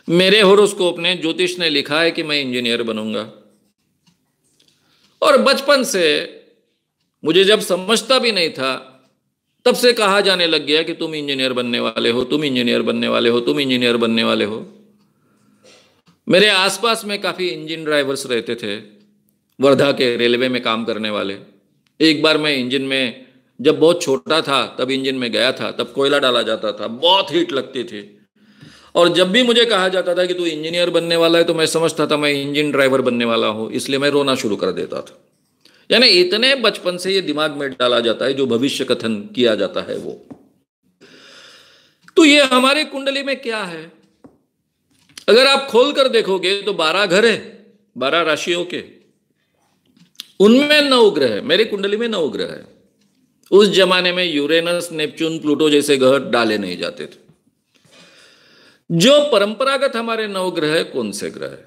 मेरे होरोस्कोप ने, ज्योतिष ने लिखा है कि मैं इंजीनियर बनूंगा और बचपन से मुझे, जब समझता भी नहीं था, तब से कहा जाने लग गया कि तुम इंजीनियर बनने वाले हो, तुम इंजीनियर बनने वाले हो, तुम इंजीनियर बनने वाले हो। मेरे आसपास में काफ़ी इंजन ड्राइवर्स रहते थे, वर्धा के रेलवे में काम करने वाले। एक बार मैं इंजन में जब बहुत छोटा था तब इंजन में गया था, तब कोयला डाला जाता था, बहुत हीट लगती थी। और जब भी मुझे कहा जाता था कि तू इंजीनियर बनने वाला है तो मैं समझता था मैं इंजन ड्राइवर बनने वाला हूँ, इसलिए मैं रोना शुरू कर देता था। यानी इतने बचपन से ये दिमाग में डाला जाता है, जो भविष्य कथन किया जाता है वो। तो ये हमारे कुंडली में क्या है, अगर आप खोल कर देखोगे तो 12 घर है, 12 राशियों के, उनमें 9 ग्रह है। मेरी कुंडली में 9 ग्रह है। उस जमाने में यूरेनस, नेपच्यून, प्लूटो जैसे ग्रह डाले नहीं जाते थे। जो परंपरागत हमारे 9 ग्रह है, कौन से ग्रह है?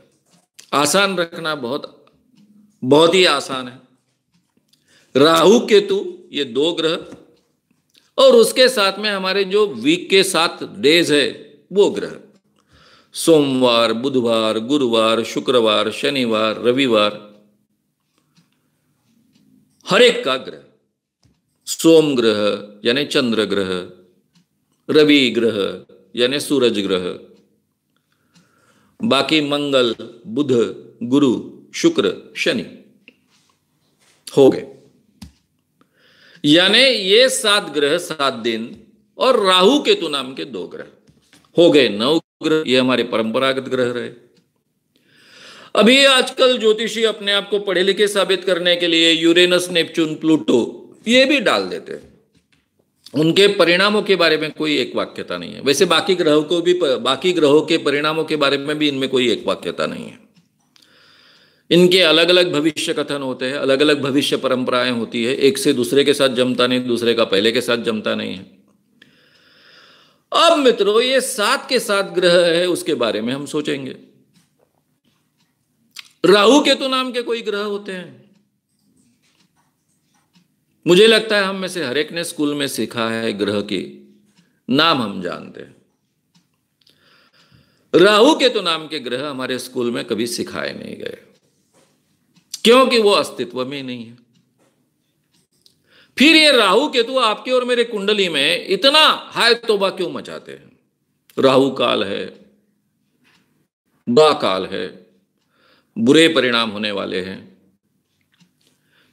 आसान रखना बहुत ही आसान है। राहु केतु ये 2 ग्रह, और उसके साथ में हमारे जो वीक के 7 डेज है वो ग्रह, सोमवार, बुधवार, गुरुवार, शुक्रवार, शनिवार, रविवार, हर एक का ग्रह। सोम ग्रह यानी चंद्र ग्रह, रवि ग्रह यानी सूरज ग्रह, बाकी मंगल, बुध, गुरु, शुक्र, शनि हो गए। यानी ये 7 ग्रह 7 दिन और राहु केतु नाम के 2 ग्रह हो गए, 9 ग्रह। ये हमारे परंपरागत ग्रह रहे। अभी आजकल ज्योतिषी अपने आप को पढ़े लिखे साबित करने के लिए यूरेनस, नेपच्यून, प्लूटो ये भी डाल देते हैं। उनके परिणामों के बारे में कोई एक वाक्यता नहीं है। वैसे बाकी ग्रहों को भी, बाकी ग्रहों के परिणामों के बारे में भी इनमें कोई एक वाक्यता नहीं है। इनके अलग अलग भविष्य कथन होते हैं, अलग अलग भविष्य परंपराएं होती है, एक से दूसरे के साथ जमता नहीं, दूसरे का पहले के साथ जमता नहीं है। अब मित्रों ये 7 के 7 ग्रह है, उसके बारे में हम सोचेंगे। राहु केतु नाम के कोई ग्रह होते हैं? मुझे लगता है हम में से हर एक ने स्कूल में सीखा है, ग्रह के नाम हम जानते हैं। राहु केतु नाम के ग्रह हमारे स्कूल में कभी सिखाए नहीं गए, क्योंकि वो अस्तित्व में नहीं है। फिर ये राहु केतु आपके और मेरे कुंडली में इतना हाय तोबा क्यों मचाते हैं? राहु काल है, बुरा काल है, बुरे परिणाम होने वाले हैं।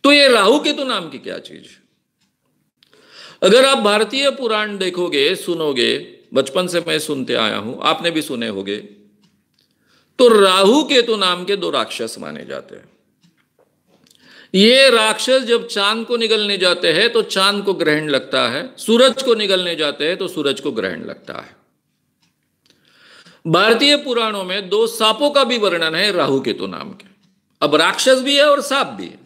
तो ये राहु केतु नाम की क्या चीज? अगर आप भारतीय पुराण देखोगे, सुनोगे, बचपन से मैं सुनते आया हूं, आपने भी सुने होंगे, तो राहु केतु नाम के 2 राक्षस माने जाते हैं। ये राक्षस जब चांद को निगलने जाते हैं तो चांद को ग्रहण लगता है, सूरज को निगलने जाते हैं तो सूरज को ग्रहण लगता है। भारतीय पुराणों में 2 सांपों का भी वर्णन है राहु केतु नाम के। अब राक्षस भी है और सांप भी है,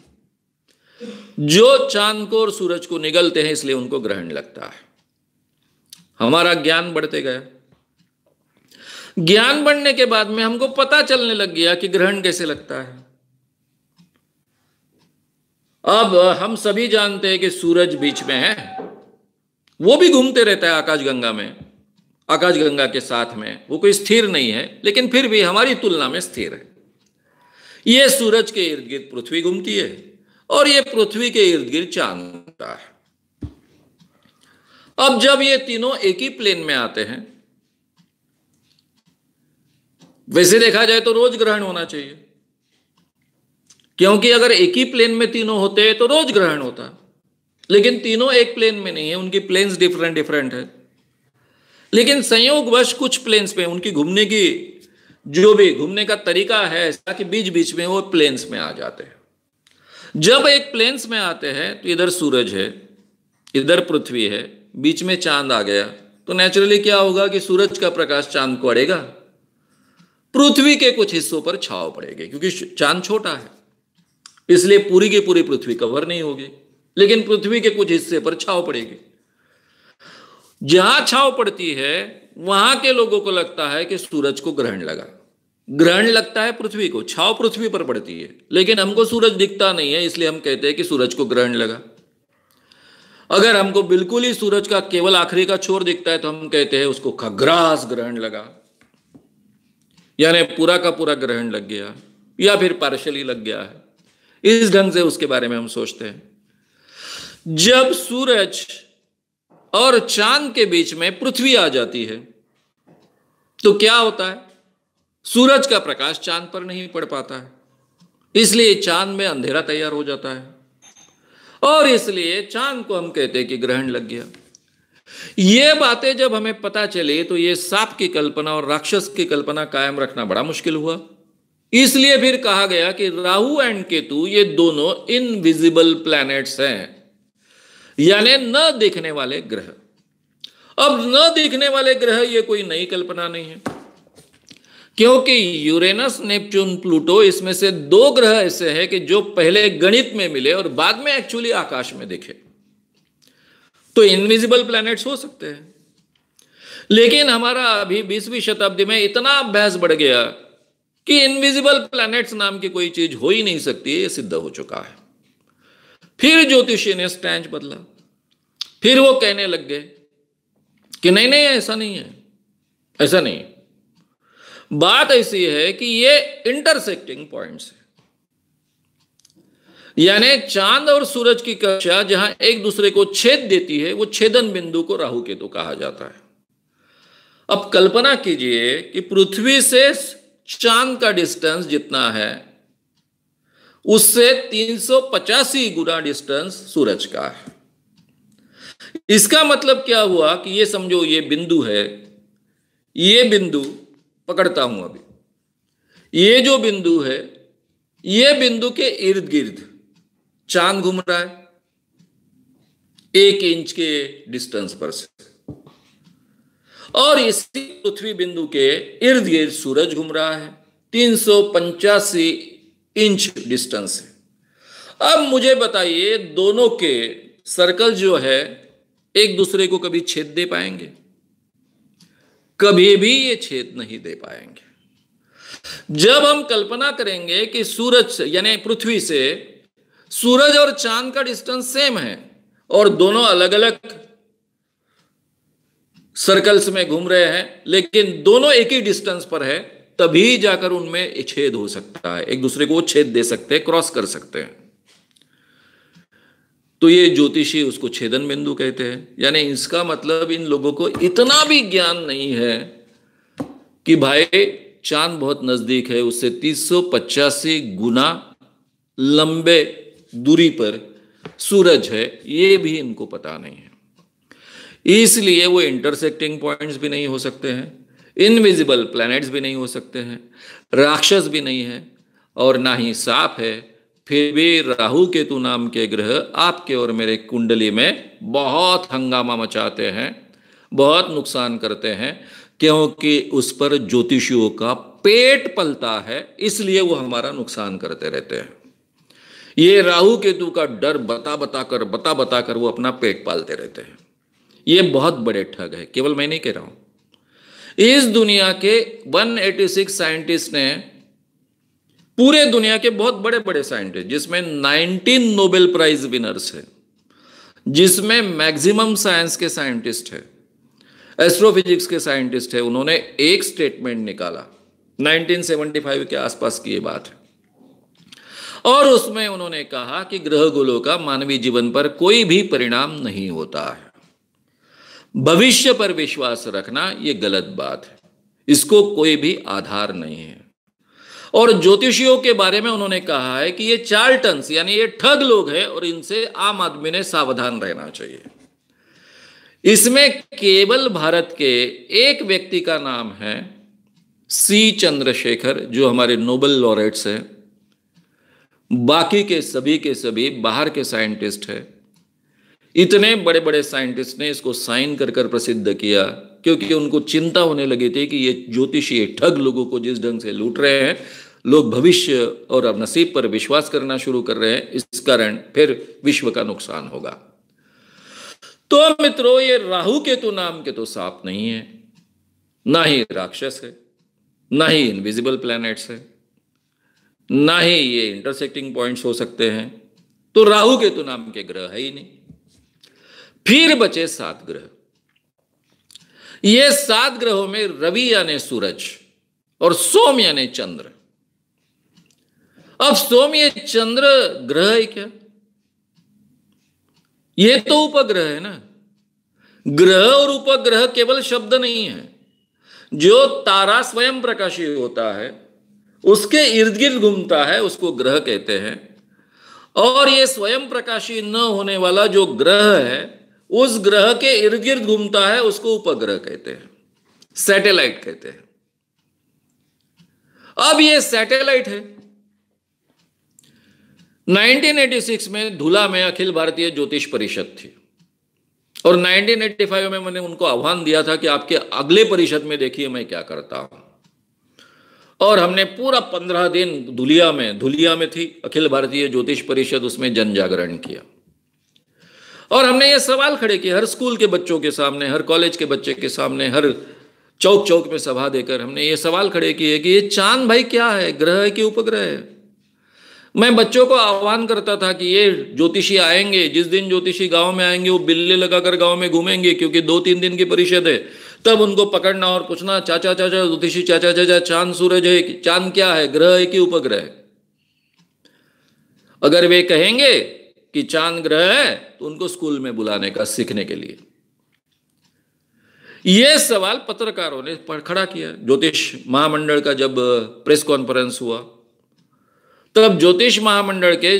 जो चांद को और सूरज को निगलते हैं इसलिए उनको ग्रहण लगता है। हमारा ज्ञान बढ़ते गया, ज्ञान बढ़ने के बाद में हमको पता चलने लग गया कि ग्रहण कैसे लगता है। अब हम सभी जानते हैं कि सूरज बीच में है, वो भी घूमते रहता है आकाशगंगा में, आकाशगंगा के साथ में, वो कोई स्थिर नहीं है, लेकिन फिर भी हमारी तुलना में स्थिर है। ये सूरज के इर्द गिर्द पृथ्वी घूमती है और ये पृथ्वी के इर्द गिर्द चांद है। अब जब ये तीनों एक ही प्लेन में आते हैं, वैसे देखा जाए तो रोज ग्रहण होना चाहिए, क्योंकि अगर एक ही प्लेन में तीनों होते तो रोज ग्रहण होता, लेकिन तीनों एक प्लेन में नहीं है, उनकी प्लेन्स डिफरेंट डिफरेंट है। लेकिन संयोगवश कुछ प्लेन्स पे उनकी घूमने की जो भी घूमने का तरीका है ऐसा कि बीच बीच में वो प्लेन्स में आ जाते हैं। जब एक प्लेन्स में आते हैं तो इधर सूरज है, इधर पृथ्वी है, बीच में चांद आ गया, तो नेचुरली क्या होगा कि सूरज का प्रकाश चांद को अड़ेगा, पृथ्वी के कुछ हिस्सों पर छाव पड़ेगी, क्योंकि चांद छोटा है इसलिए पूरी की पूरी पृथ्वी कवर नहीं होगी, लेकिन पृथ्वी के कुछ हिस्से पर छाव पड़ेगी। जहां छाव पड़ती है वहां के लोगों को लगता है कि सूरज को ग्रहण लगा। ग्रहण लगता है पृथ्वी को, छाव पृथ्वी पर पड़ती है, लेकिन हमको सूरज दिखता नहीं है इसलिए हम कहते हैं कि सूरज को ग्रहण लगा। अगर हमको बिल्कुल ही सूरज का केवल आखिरी का छोर दिखता है तो हम कहते हैं उसको खग्रास ग्रहण लगा, यानी पूरा का पूरा ग्रहण लग गया या फिर पार्शली लग गया है। इस ढंग से उसके बारे में हम सोचते हैं। जब सूरज और चांद के बीच में पृथ्वी आ जाती है तो क्या होता है, सूरज का प्रकाश चांद पर नहीं पड़ पाता है, इसलिए चांद में अंधेरा तैयार हो जाता है और इसलिए चांद को हम कहते हैं कि ग्रहण लग गया। ये बातें जब हमें पता चली तो ये सांप की कल्पना और राक्षस की कल्पना कायम रखना बड़ा मुश्किल हुआ। इसलिए फिर कहा गया कि राहु एंड केतु ये दोनों इनविजिबल प्लैनेट्स हैं, यानी न दिखने वाले ग्रह। अब न दिखने वाले ग्रह ये कोई नई कल्पना नहीं है, क्योंकि यूरेनस, नेपच्यून, प्लूटो, इसमें से दो ग्रह ऐसे हैं कि जो पहले गणित में मिले और बाद में एक्चुअली आकाश में दिखे, तो इनविजिबल प्लैनेट्स हो सकते हैं। लेकिन हमारा अभी 20वीं शताब्दी में इतना अभ्यास बढ़ गया कि इनविजिबल प्लैनेट्स नाम की कोई चीज हो ही नहीं सकती, ये सिद्ध हो चुका है। फिर ज्योतिषी ने स्टैंड बदला, फिर वो कहने लग गए कि नहीं नहीं ऐसा नहीं है, ऐसा नहीं है। बात ऐसी है कि ये इंटरसेक्टिंग पॉइंट्स है, यानी चांद और सूरज की कक्षा जहां एक दूसरे को छेद देती है, वो छेदन बिंदु को राहु केतु कहा जाता है। अब कल्पना कीजिए कि पृथ्वी से चांद का डिस्टेंस जितना है उससे 385 गुना डिस्टेंस सूरज का है। इसका मतलब क्या हुआ कि ये समझो ये बिंदु है, ये बिंदु पकड़ता हूं अभी, ये जो बिंदु है ये बिंदु के इर्द गिर्द चांद घूम रहा है 1 इंच के डिस्टेंस पर से, और इसी पृथ्वी बिंदु के इर्द गिर्द सूरज घूम रहा है 385 इंच डिस्टेंस है। अब मुझे बताइए दोनों के सर्कल जो है एक दूसरे को कभी छेद दे पाएंगे? कभी भी ये छेद नहीं दे पाएंगे। जब हम कल्पना करेंगे कि सूरज से यानी पृथ्वी से सूरज और चांद का डिस्टेंस सेम है और दोनों अलग अलग सर्कल्स में घूम रहे हैं, लेकिन दोनों एक ही डिस्टेंस पर है, तभी जाकर उनमें छेद हो सकता है, एक दूसरे को छेद दे सकते हैं, क्रॉस कर सकते हैं। तो ये ज्योतिषी उसको छेदन बिंदु कहते हैं। यानी इसका मतलब इन लोगों को इतना भी ज्ञान नहीं है कि भाई चांद बहुत नजदीक है, उससे 385 गुना लंबे दूरी पर सूरज है, ये भी इनको पता नहीं है। इसलिए वो इंटरसेक्टिंग पॉइंट्स भी नहीं हो सकते हैं, इनविजिबल प्लैनेट्स भी नहीं हो सकते हैं, राक्षस भी नहीं है और ना ही सांप है। फिर भी राहु केतु नाम के ग्रह आपके और मेरे कुंडली में बहुत हंगामा मचाते हैं, बहुत नुकसान करते हैं, क्योंकि उस पर ज्योतिषियों का पेट पलता है, इसलिए वो हमारा नुकसान करते रहते हैं। ये राहु केतु का डर बता बता कर वो अपना पेट पालते रहते हैं। ये बहुत बड़े ठग है, केवल मैं नहीं कह रहा हूं, इस दुनिया के 186 साइंटिस्ट ने, पूरे दुनिया के बहुत बड़े बड़े साइंटिस्ट, जिसमें 19 नोबेल प्राइज विनर्स हैं, जिसमें मैक्सिमम साइंस के साइंटिस्ट हैं, एस्ट्रोफिजिक्स के साइंटिस्ट हैं, उन्होंने एक स्टेटमेंट निकाला 1975 के आसपास की ये बात है, और उसमें उन्होंने कहा कि ग्रह गोलों का मानवीय जीवन पर कोई भी परिणाम नहीं होता है। भविष्य पर विश्वास रखना ये गलत बात है, इसको कोई भी आधार नहीं है। और ज्योतिषियों के बारे में उन्होंने कहा है कि ये चार्टन्स यानी ये ठग लोग हैं और इनसे आम आदमी ने सावधान रहना चाहिए। इसमें केवल भारत के एक व्यक्ति का नाम है सी चंद्रशेखर, जो हमारे नोबेल लॉरेट्स हैं, बाकी के सभी बाहर के साइंटिस्ट हैं। इतने बड़े बड़े साइंटिस्ट ने इसको साइन कर कर प्रसिद्ध किया, क्योंकि उनको चिंता होने लगी थी कि ये ज्योतिषी ठग लोगों को जिस ढंग से लूट रहे हैं, लोग भविष्य और अब नसीब पर विश्वास करना शुरू कर रहे हैं, इस कारण फिर विश्व का नुकसान होगा। तो मित्रों, ये राहु केतु नाम के तो सांप नहीं है, ना ही राक्षस है, ना ही इनविजिबल प्लैनेट्स है, ना ही ये इंटरसेक्टिंग पॉइंट्स हो सकते हैं, तो राहु केतु नाम के ग्रह है ही नहीं। फिर बचे 7 ग्रह। ये 7 ग्रहों में रवि यानी सूरज और सोम यानी चंद्र। अब सोम ये चंद्र ग्रह है क्या? ये तो उपग्रह है ना। ग्रह और उपग्रह केवल शब्द नहीं है। जो तारा स्वयं प्रकाशी होता है उसके इर्द गिर्द घूमता है उसको ग्रह कहते हैं, और ये स्वयं प्रकाशी न होने वाला जो ग्रह है उस ग्रह के इर्द गिर्द घूमता है, उसको उपग्रह कहते हैं, सैटेलाइट कहते हैं। अब ये सैटेलाइट है। 1986 में धुला में अखिल भारतीय ज्योतिष परिषद थी और 1985 में मैंने उनको आह्वान दिया था कि आपके अगले परिषद में देखिए मैं क्या करता हूं। और हमने पूरा 15 दिन धुलिया में थी अखिल भारतीय ज्योतिष परिषद, उसमें जन जागरण किया और हमने ये सवाल खड़े किए हर स्कूल के बच्चों के सामने, हर कॉलेज के बच्चे के सामने, हर चौक चौक में सभा देकर हमने ये सवाल खड़े किए कि ये चांद भाई क्या है, ग्रह है कि उपग्रह है। मैं बच्चों को आह्वान करता था कि ये ज्योतिषी आएंगे, जिस दिन ज्योतिषी गांव में आएंगे वो बिल्ले लगाकर गांव में घूमेंगे क्योंकि 2-3 दिन की परिषद है, तब उनको पकड़ना और पूछना चाचा चाचा ज्योतिषी चाचा चाचा चांद सूरज है, चांद क्या है, ग्रह है कि उपग्रह है। अगर वे कहेंगे कि चांद ग्रह है तो उनको स्कूल में बुलाने का, सीखने के लिए। यह सवाल पत्रकारों ने खड़ा किया। ज्योतिष महामंडल का जब प्रेस कॉन्फ्रेंस हुआ तब ज्योतिष महामंडल के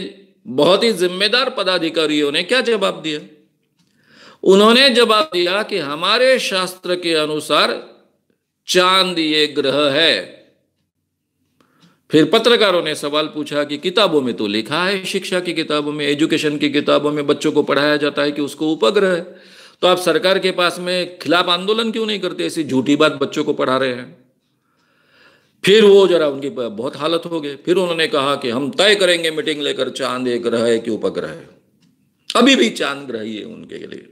बहुत ही जिम्मेदार पदाधिकारियों ने क्या जवाब दिया, उन्होंने जवाब दिया कि हमारे शास्त्र के अनुसार चांद ये ग्रह है। फिर पत्रकारों ने सवाल पूछा कि किताबों में तो लिखा है, शिक्षा की किताबों में, एजुकेशन की किताबों में बच्चों को पढ़ाया जाता है कि उसको उपग्रह है, तो आप सरकार के पास में खिलाफ आंदोलन क्यों नहीं करते, ऐसी झूठी बात बच्चों को पढ़ा रहे हैं। फिर वो जरा उनकी बहुत हालत हो गई। फिर उन्होंने कहा कि हम तय करेंगे मीटिंग लेकर चांद एक ग्रह है कि उपग्रह है। अभी भी चांद ग्रह ही है उनके लिए।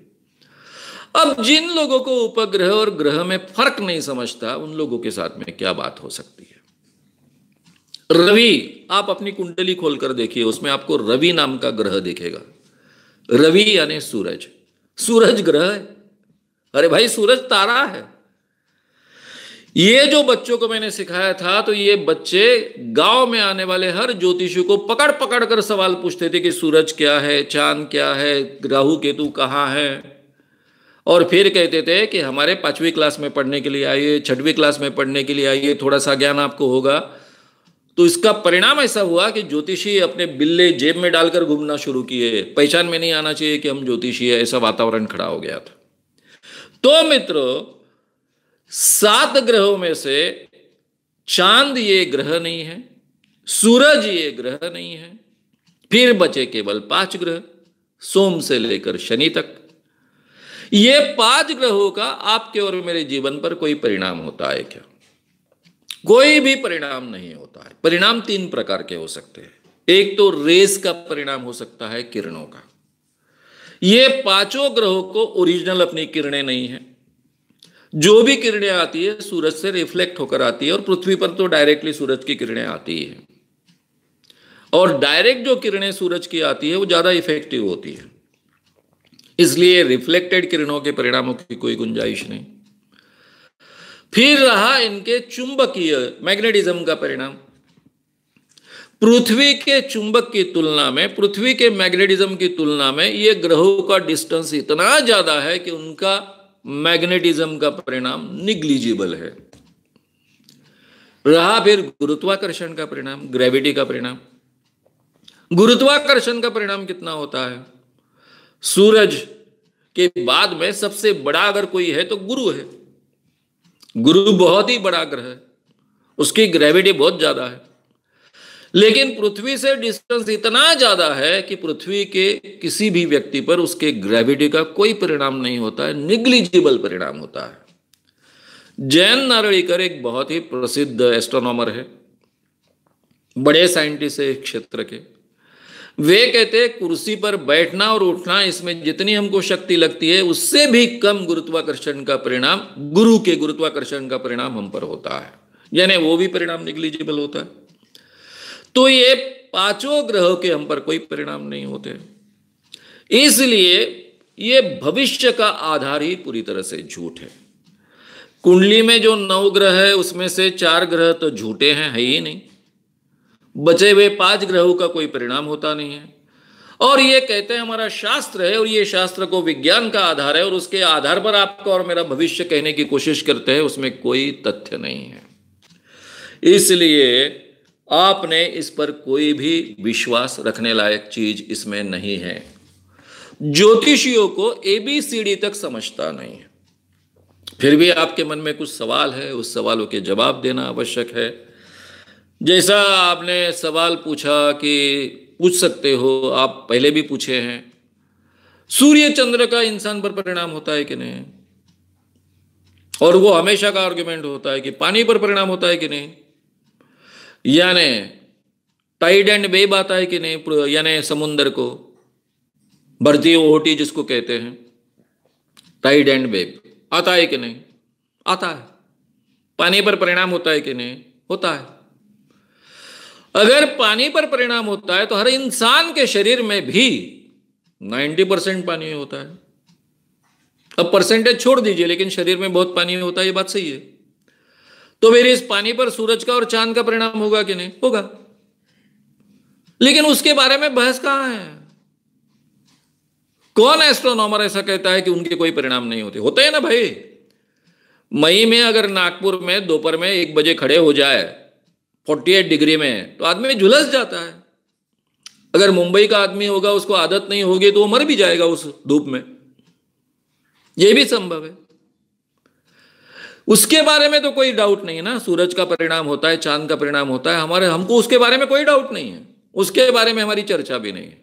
अब जिन लोगों को उपग्रह और ग्रह में फर्क नहीं समझता उन लोगों के साथ में क्या बात हो सकती है। रवि, आप अपनी कुंडली खोलकर देखिए, उसमें आपको रवि नाम का ग्रह दिखेगा। रवि यानी सूरज, सूरज ग्रह है। अरे भाई, सूरज तारा है। ये जो बच्चों को मैंने सिखाया था, तो ये बच्चे गांव में आने वाले हर ज्योतिषी को पकड़ पकड़ कर सवाल पूछते थे कि सूरज क्या है, चांद क्या है, राहु केतु कहाँ है, और फिर कहते थे कि हमारे 5वीं क्लास में पढ़ने के लिए आइए, 6वीं क्लास में पढ़ने के लिए आइए, थोड़ा सा ज्ञान आपको होगा। तो इसका परिणाम ऐसा हुआ कि ज्योतिषी अपने बिल्ले जेब में डालकर घूमना शुरू किए, पहचान में नहीं आना चाहिए कि हम ज्योतिषी है, ऐसा वातावरण खड़ा हो गया था। तो मित्रों, 7 ग्रहों में से चांद ये ग्रह नहीं है, सूरज ये ग्रह नहीं है, फिर बचे केवल 5 ग्रह, सोम से लेकर शनि तक। ये 5 ग्रहों का आपके और मेरे जीवन पर कोई परिणाम होता है क्या? कोई भी परिणाम नहीं होता है। परिणाम 3 प्रकार के हो सकते हैं। एक तो रेस का परिणाम हो सकता है, किरणों का। ये 5 ग्रहों को ओरिजिनल अपनी किरणें नहीं है। जो भी किरणें आती है सूरज से रिफ्लेक्ट होकर आती है और पृथ्वी पर तो डायरेक्टली सूरज की किरणें आती है, और डायरेक्ट जो किरणें सूरज की आती है वो ज्यादा इफेक्टिव होती है, इसलिए रिफ्लेक्टेड किरणों के परिणामों की कोई गुंजाइश नहीं। फिर रहा इनके चुंबकीय, मैग्नेटिज्म का परिणाम। पृथ्वी के चुंबक की तुलना में, पृथ्वी के मैग्नेटिज्म की तुलना में ये ग्रहों का डिस्टेंस इतना ज्यादा है कि उनका मैग्नेटिज्म का परिणाम निग्लिजिबल है। रहा फिर गुरुत्वाकर्षण का परिणाम, ग्रेविटी का परिणाम। गुरुत्वाकर्षण का परिणाम कितना होता है? सूरज के बाद में सबसे बड़ा अगर कोई है तो गुरु है। गुरु बहुत ही बड़ा ग्रह है, उसकी ग्रेविटी बहुत ज्यादा है, लेकिन पृथ्वी से डिस्टेंस इतना ज्यादा है कि पृथ्वी के किसी भी व्यक्ति पर उसके ग्रेविटी का कोई परिणाम नहीं होता है, निग्लिजिबल परिणाम होता है। जैन नारळीकर एक बहुत ही प्रसिद्ध एस्ट्रोनॉमर है, बड़े साइंटिस्ट है क्षेत्र के। वे कहते हैं कुर्सी पर बैठना और उठना, इसमें जितनी हमको शक्ति लगती है उससे भी कम गुरुत्वाकर्षण का परिणाम, गुरु के गुरुत्वाकर्षण का परिणाम हम पर होता है, यानी वो भी परिणाम निग्लिजिबल होता है। तो ये 5 ग्रहों के हम पर कोई परिणाम नहीं होते, इसलिए ये भविष्य का आधार ही पूरी तरह से झूठ है। कुंडली में जो 9 ग्रह है उसमें से 4 ग्रह तो झूठे हैं, है ही नहीं। बचे हुए 5 ग्रहों का कोई परिणाम होता नहीं है, और ये कहते हैं हमारा शास्त्र है, और ये शास्त्र को विज्ञान का आधार है और उसके आधार पर आपका और मेरा भविष्य कहने की कोशिश करते हैं, उसमें कोई तथ्य नहीं है। इसलिए आपने इस पर कोई भी विश्वास रखने लायक चीज इसमें नहीं है। ज्योतिषियों को ABCD तक समझता नहीं है, फिर भी आपके मन में कुछ सवाल है, उस सवालों के जवाब देना आवश्यक है। जैसा आपने सवाल पूछा कि पूछ सकते हो, आप पहले भी पूछे हैं, सूर्य चंद्र का इंसान पर परिणाम होता है कि नहीं, और वो हमेशा का आर्गुमेंट होता है कि पानी पर परिणाम होता है कि नहीं, यानी टाइड एंड वेव आता है कि नहीं, यानी समुद्र को भरती ओहोटी जिसको कहते हैं, टाइड एंड वेव आता है कि नहीं, आता है, पानी पर परिणाम होता है कि नहीं, होता है। अगर पानी पर परिणाम होता है तो हर इंसान के शरीर में भी 90% पानी होता है। अब परसेंटेज छोड़ दीजिए, लेकिन शरीर में बहुत पानी होता है, ये बात सही है। तो फिर इस पानी पर सूरज का और चांद का परिणाम होगा कि नहीं, होगा, लेकिन उसके बारे में बहस कहां है। कौन एस्ट्रोनॉमर ऐसा कहता है कि उनके कोई परिणाम नहीं होते, होते हैं ना भाई। मई में अगर नागपुर में दोपहर में 1 बजे खड़े हो जाए 48 डिग्री में तो आदमी झुलस जाता है। अगर मुंबई का आदमी होगा, उसको आदत नहीं होगी तो वो मर भी जाएगा उस धूप में, यह भी संभव है। उसके बारे में तो कोई डाउट नहीं ना, सूरज का परिणाम होता है, चांद का परिणाम होता है, हमारे हमको उसके बारे में कोई डाउट नहीं है, उसके बारे में हमारी चर्चा भी नहीं है।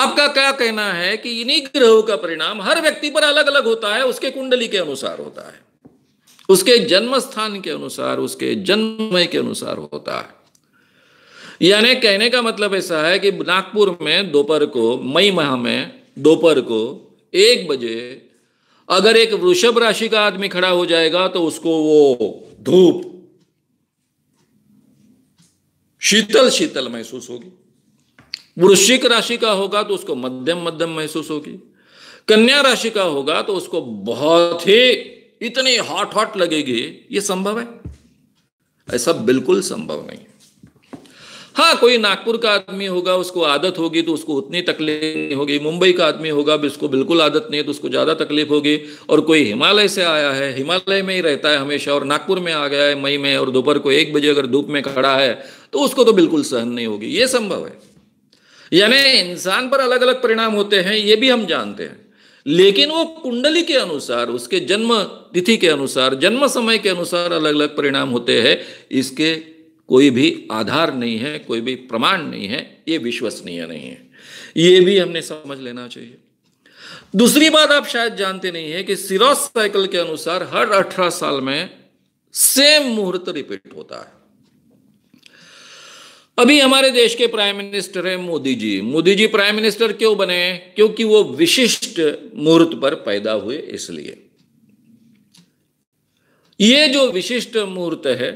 आपका क्या कहना है कि इन्हीं ग्रहों का परिणाम हर व्यक्ति पर अलग अलग होता है, उसके कुंडली के अनुसार होता है, उसके जन्म स्थान के अनुसार, उसके जन्ममय के अनुसार होता है। यानी कहने का मतलब ऐसा है कि नागपुर में दोपहर को, मई माह में दोपहर को 1 बजे अगर एक वृषभ राशि का आदमी खड़ा हो जाएगा तो उसको वो धूप शीतल शीतल महसूस होगी, वृश्चिक राशि का होगा तो उसको मध्यम मध्यम महसूस होगी, कन्या राशि का होगा तो उसको बहुत ही इतनी हॉट हॉट लगेगी। ये संभव है? ऐसा बिल्कुल संभव नहीं। हाँ, कोई नागपुर का आदमी होगा, उसको आदत होगी तो उसको उतनी तकलीफ होगी, मुंबई का आदमी होगा उसको बिल्कुल आदत नहीं है तो उसको ज़्यादा तकलीफ होगी, और कोई हिमालय से आया है, हिमालय में ही रहता है हमेशा और नागपुर में आ गया है मई में और दोपहर को 1 बजे अगर धूप में खड़ा है तो उसको तो बिल्कुल सहन नहीं होगी, ये संभव है। यानी इंसान पर अलग अलग परिणाम होते हैं, ये भी हम जानते हैं, लेकिन वो कुंडली के अनुसार, उसके जन्म तिथि के अनुसार, जन्म समय के अनुसार अलग अलग परिणाम होते हैं, इसके कोई भी आधार नहीं है, कोई भी प्रमाण नहीं है, ये विश्वसनीय नहीं है, ये भी हमने समझ लेना चाहिए। दूसरी बात आप शायद जानते नहीं है कि सिरोस साइकिल के अनुसार हर 18 साल में सेम मुहूर्त रिपीट होता है। अभी हमारे देश के प्राइम मिनिस्टर है मोदी जी। मोदी जी प्राइम मिनिस्टर क्यों बने? क्योंकि वो विशिष्ट मुहूर्त पर पैदा हुए, इसलिए। ये जो विशिष्ट मुहूर्त है,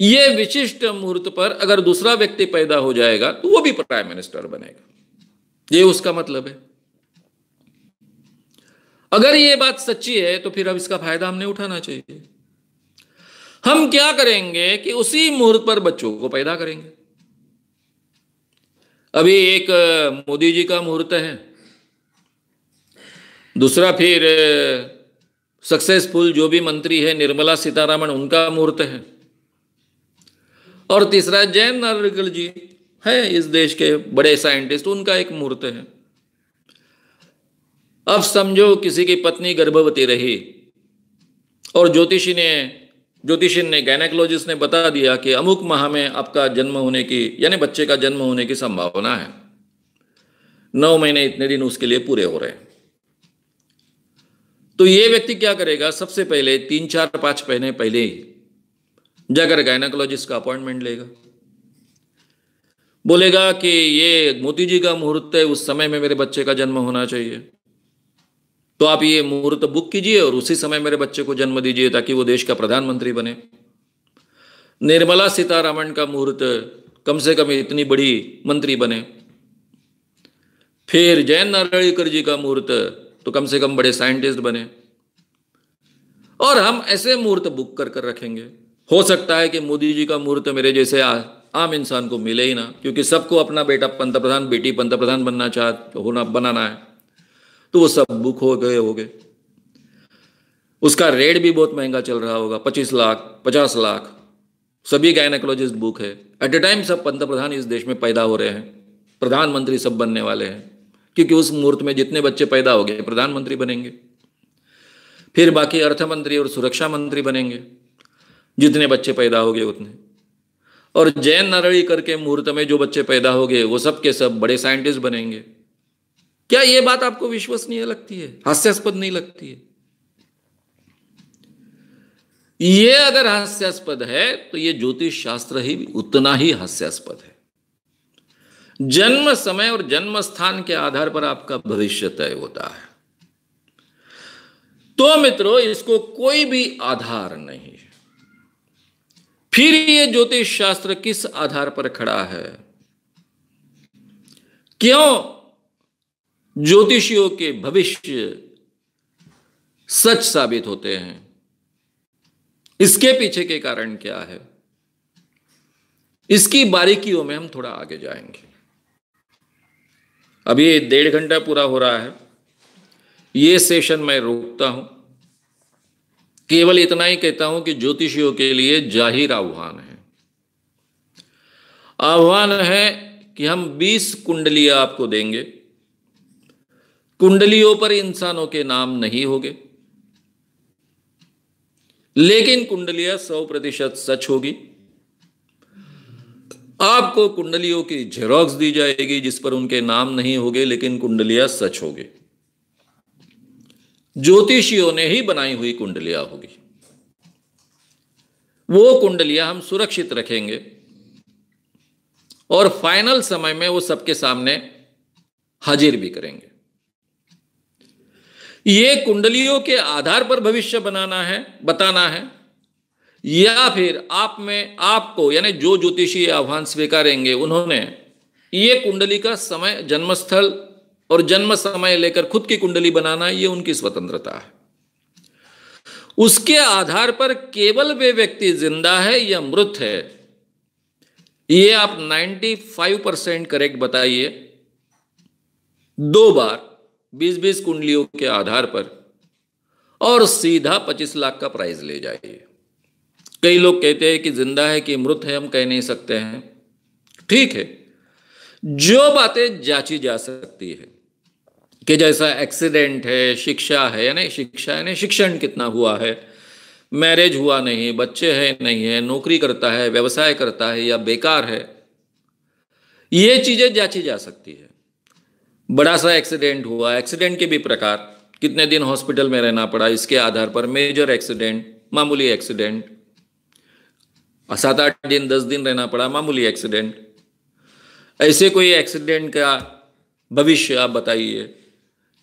ये विशिष्ट मुहूर्त पर अगर दूसरा व्यक्ति पैदा हो जाएगा तो वो भी प्राइम मिनिस्टर बनेगा, ये उसका मतलब है। अगर ये बात सच्ची है तो फिर अब इसका फायदा हमने उठाना चाहिए। हम क्या करेंगे कि उसी मुहूर्त पर बच्चों को पैदा करेंगे। अभी एक मोदी जी का मुहूर्त है, दूसरा फिर सक्सेसफुल जो भी मंत्री है निर्मला सीतारमण उनका मुहूर्त है, और तीसरा जैन नार्लिकर जी है इस देश के बड़े साइंटिस्ट, उनका एक मुहूर्त है। अब समझो किसी की पत्नी गर्भवती रही और ज्योतिषी ने गैनेकोलॉजिस्ट ने बता दिया कि अमुक माह में आपका जन्म होने की, यानी बच्चे का जन्म होने की संभावना है, 9 महीने इतने दिन उसके लिए पूरे हो रहे हैं, तो ये व्यक्ति क्या करेगा? सबसे पहले 3-4-5 महीने पहले ही जाकर गायनेकोलॉजिस्ट का अपॉइंटमेंट लेगा, बोलेगा कि ये मोदी जी का मुहूर्त है, उस समय में मेरे बच्चे का जन्म होना चाहिए, तो आप ये मुहूर्त बुक कीजिए और उसी समय मेरे बच्चे को जन्म दीजिए ताकि वो देश का प्रधानमंत्री बने। निर्मला सीतारमण का मुहूर्त, कम से कम इतनी बड़ी मंत्री बने। फिर जैन नार्लिकर जी का मुहूर्त, तो कम से कम बड़े साइंटिस्ट बने। और हम ऐसे मुहूर्त बुक कर रखेंगे। हो सकता है कि मोदी जी का मुहूर्त मेरे जैसे आम इंसान को मिले ही ना, क्योंकि सबको अपना बेटा पंतप्रधान, बेटी पंतप्रधान बनना बनाना है, तो वो सब बुक हो गए। उसका रेट भी बहुत महंगा चल रहा होगा, 25 लाख, 50 लाख, सभी गैनेकोलॉजिस्ट बुक है। एट ए टाइम सब पंतप्रधान इस देश में पैदा हो रहे हैं, प्रधानमंत्री सब बनने वाले हैं, क्योंकि उस मुहूर्त में जितने बच्चे पैदा हो गए प्रधानमंत्री बनेंगे, फिर बाकी अर्थमंत्री और सुरक्षा मंत्री बनेंगे, जितने बच्चे पैदा हो गए उतने। और जैन नारळी करके मुहूर्त में जो बच्चे पैदा हो गए वो सब के सब बड़े साइंटिस्ट बनेंगे। क्या ये बात आपको विश्वसनीय लगती है? हास्यास्पद नहीं लगती है? ये अगर हास्यास्पद है तो ये ज्योतिष शास्त्र ही उतना ही हास्यास्पद है। जन्म समय और जन्म स्थान के आधार पर आपका भविष्य तय होता है। तो मित्रों, इसको कोई भी आधार नहीं। फिर ये ज्योतिष शास्त्र किस आधार पर खड़ा है? क्यों ज्योतिषियों के भविष्य सच साबित होते हैं? इसके पीछे के कारण क्या है? इसकी बारीकियों में हम थोड़ा आगे जाएंगे। अभी 1.5 घंटा पूरा हो रहा है, ये सेशन मैं रोकता हूं। केवल इतना ही कहता हूं कि ज्योतिषियों के लिए जाहिर आह्वान है। आह्वान है कि हम 20 कुंडलियां आपको देंगे। कुंडलियों पर इंसानों के नाम नहीं होंगे, लेकिन कुंडलियां 100% सच होगी। आपको कुंडलियों की जेरोक्स दी जाएगी जिस पर उनके नाम नहीं होंगे, लेकिन कुंडलियां सच होगी। ज्योतिषियों ने ही बनाई हुई कुंडलियां होगी। वो कुंडलियां हम सुरक्षित रखेंगे और फाइनल समय में वो सबके सामने हाजिर भी करेंगे। ये कुंडलियों के आधार पर भविष्य बनाना है, बताना है, या फिर आप में आपको यानी जो ज्योतिषी आह्वान स्वीकारेंगे उन्होंने ये कुंडली का समय, जन्मस्थल और जन्म समय लेकर खुद की कुंडली बनाना, ये उनकी स्वतंत्रता है। उसके आधार पर केवल वे व्यक्ति जिंदा है या मृत है, ये आप 95% करेक्ट बताइए। 2 बार 20-20 कुंडलियों के आधार पर, और सीधा 25 लाख का प्राइज ले जाइए। कई लोग कहते हैं कि जिंदा है कि मृत है हम कह नहीं सकते हैं। ठीक है, जो बातें जांची जा सकती है कि जैसा एक्सीडेंट है, शिक्षा है यानी शिक्षण कितना हुआ है, मैरिज हुआ नहीं, बच्चे हैं नहीं है, नौकरी करता है, व्यवसाय करता है या बेकार है, ये चीजें जांची जा सकती है। बड़ा सा एक्सीडेंट हुआ, एक्सीडेंट के भी प्रकार, कितने दिन हॉस्पिटल में रहना पड़ा, इसके आधार पर मेजर एक्सीडेंट, मामूली एक्सीडेंट, 7-8 दिन 10 दिन रहना पड़ा, मामूली एक्सीडेंट, ऐसे कोई एक्सीडेंट का भविष्य आप बताइए।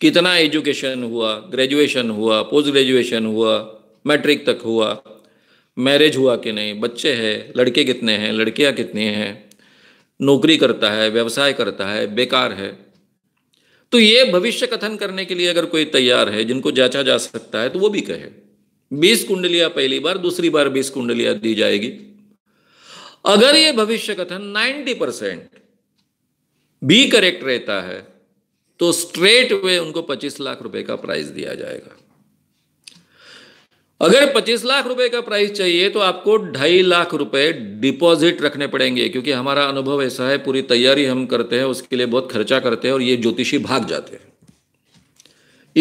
कितना एजुकेशन हुआ, ग्रेजुएशन हुआ, पोस्ट ग्रेजुएशन हुआ, मैट्रिक तक हुआ, मैरिज हुआ कि नहीं, बच्चे हैं, लड़के कितने हैं, लड़कियां कितनी हैं, नौकरी करता है, व्यवसाय करता है, बेकार है। तो ये भविष्य कथन करने के लिए अगर कोई तैयार है जिनको जांचा जा सकता है तो वो भी कहे। 20 कुंडलियां पहली बार, दूसरी बार 20 कुंडलियां दी जाएगी। अगर ये भविष्य कथन 90% भी करेक्ट रहता है तो स्ट्रेट वे उनको 25 लाख रुपए का प्राइस दिया जाएगा। अगर 25 लाख रुपए का प्राइस चाहिए तो आपको 2.5 लाख रुपए डिपॉजिट रखने पड़ेंगे, क्योंकि हमारा अनुभव ऐसा है, पूरी तैयारी हम करते हैं, उसके लिए बहुत खर्चा करते हैं और ये ज्योतिषी भाग जाते हैं।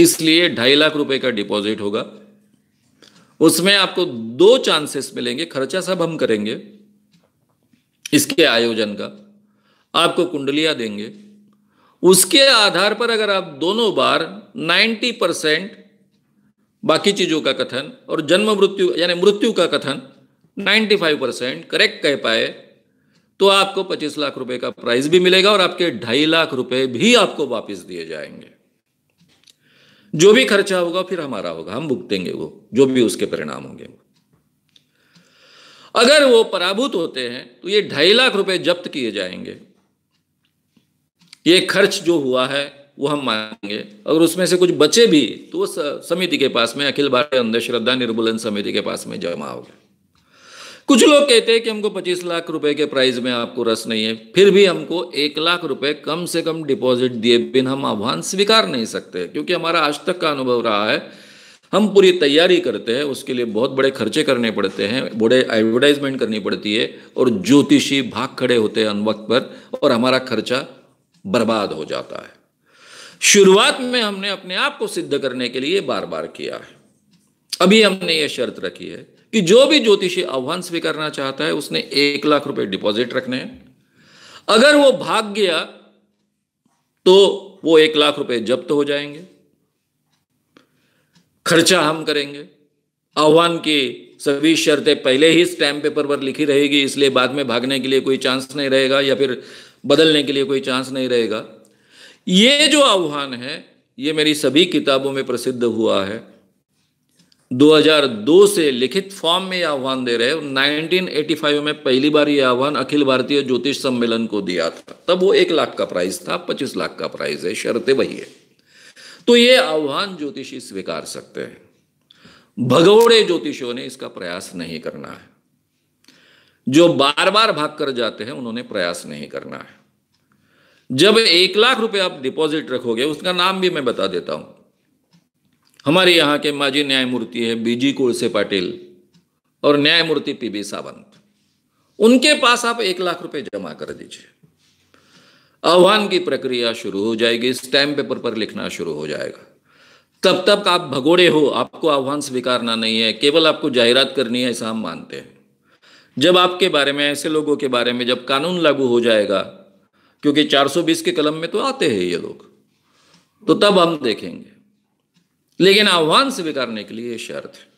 इसलिए 2.5 लाख रुपए का डिपॉजिट होगा। उसमें आपको 2 चांसेस मिलेंगे। खर्चा सब हम करेंगे इसके आयोजन का, आपको कुंडलियां देंगे, उसके आधार पर अगर आप 2 बार 90% बाकी चीजों का कथन और जन्म मृत्यु यानी मृत्यु का कथन 95% करेक्ट कह पाए तो आपको 25 लाख रुपए का प्राइस भी मिलेगा और आपके 2.5 लाख रुपए भी आपको वापस दिए जाएंगे। जो भी खर्चा होगा फिर हमारा होगा, हम भुगतेंगे वो, जो भी उसके परिणाम होंगे। अगर वो पराभूत होते हैं तो ये 2.5 लाख रुपए जब्त किए जाएंगे। ये खर्च जो हुआ है वो हम मानेंगे, अगर उसमें से कुछ बचे भी तो वो समिति के पास में, अखिल भारतीय अंधश्रद्धा निर्मूलन समिति के पास में जमा होगा। कुछ लोग कहते हैं कि हमको 25 लाख रुपए के प्राइज में आपको रस नहीं है, फिर भी हमको 1 लाख रुपए कम से कम डिपॉजिट दिए बिना हम आह्वान स्वीकार नहीं सकते, क्योंकि हमारा आज तक का अनुभव रहा है, हम पूरी तैयारी करते हैं, उसके लिए बहुत बड़े खर्चे करने पड़ते हैं, बड़े एडवर्टाइजमेंट करनी पड़ती है और ज्योतिषी भाग खड़े होते हैं अन वक्त पर और हमारा खर्चा बर्बाद हो जाता है। शुरुआत में हमने अपने आप को सिद्ध करने के लिए बार बार किया है। अभी हमने ये शर्त रखी है कि जो भी ज्योतिषी आह्वान स्वीकार करना चाहता है उसने 1 लाख रुपए डिपॉजिट रखने हैं। अगर वो भाग गया तो वो 1 लाख रुपए जब्त हो जाएंगे, खर्चा हम करेंगे। आह्वान की सभी शर्तें पहले ही स्टैम्प पेपर पर लिखी रहेगी, इसलिए बाद में भागने के लिए कोई चांस नहीं रहेगा या फिर बदलने के लिए कोई चांस नहीं रहेगा। ये जो आह्वान है ये मेरी सभी किताबों में प्रसिद्ध हुआ है। 2002 से लिखित फॉर्म में आह्वान दे रहे हैं। 1985 में पहली बार ये आह्वान अखिल भारतीय ज्योतिष सम्मेलन को दिया था, तब वो 1 लाख का प्राइस था, 25 लाख का प्राइस है, शर्तें वही है। तो ये आह्वान ज्योतिषी स्वीकार सकते हैं। भगोड़े ज्योतिषियों ने इसका प्रयास नहीं करना है, जो बार बार भाग कर जाते हैं उन्होंने प्रयास नहीं करना है। जब 1 लाख रुपए आप डिपॉजिट रखोगे, उसका नाम भी मैं बता देता हूं, हमारे यहाँ के माजी न्यायमूर्ति है बीजी कोलसे पाटिल और न्यायमूर्ति PB सावंत, उनके पास आप 1 लाख रुपए जमा कर दीजिए। आह्वान की प्रक्रिया शुरू हो जाएगी, स्टैम्प पेपर पर लिखना शुरू हो जाएगा। तब तक आप भगोड़े हो, आपको आह्वान स्वीकारना नहीं है, केवल आपको जाहिरात करनी है, ऐसा हम मानते हैं। जब आपके बारे में, ऐसे लोगों के बारे में जब कानून लागू हो जाएगा, क्योंकि 420 के कलम में तो आते हैं ये लोग, तो तब हम देखेंगे। लेकिन आह्वान स्वीकारने के लिए शर्त है।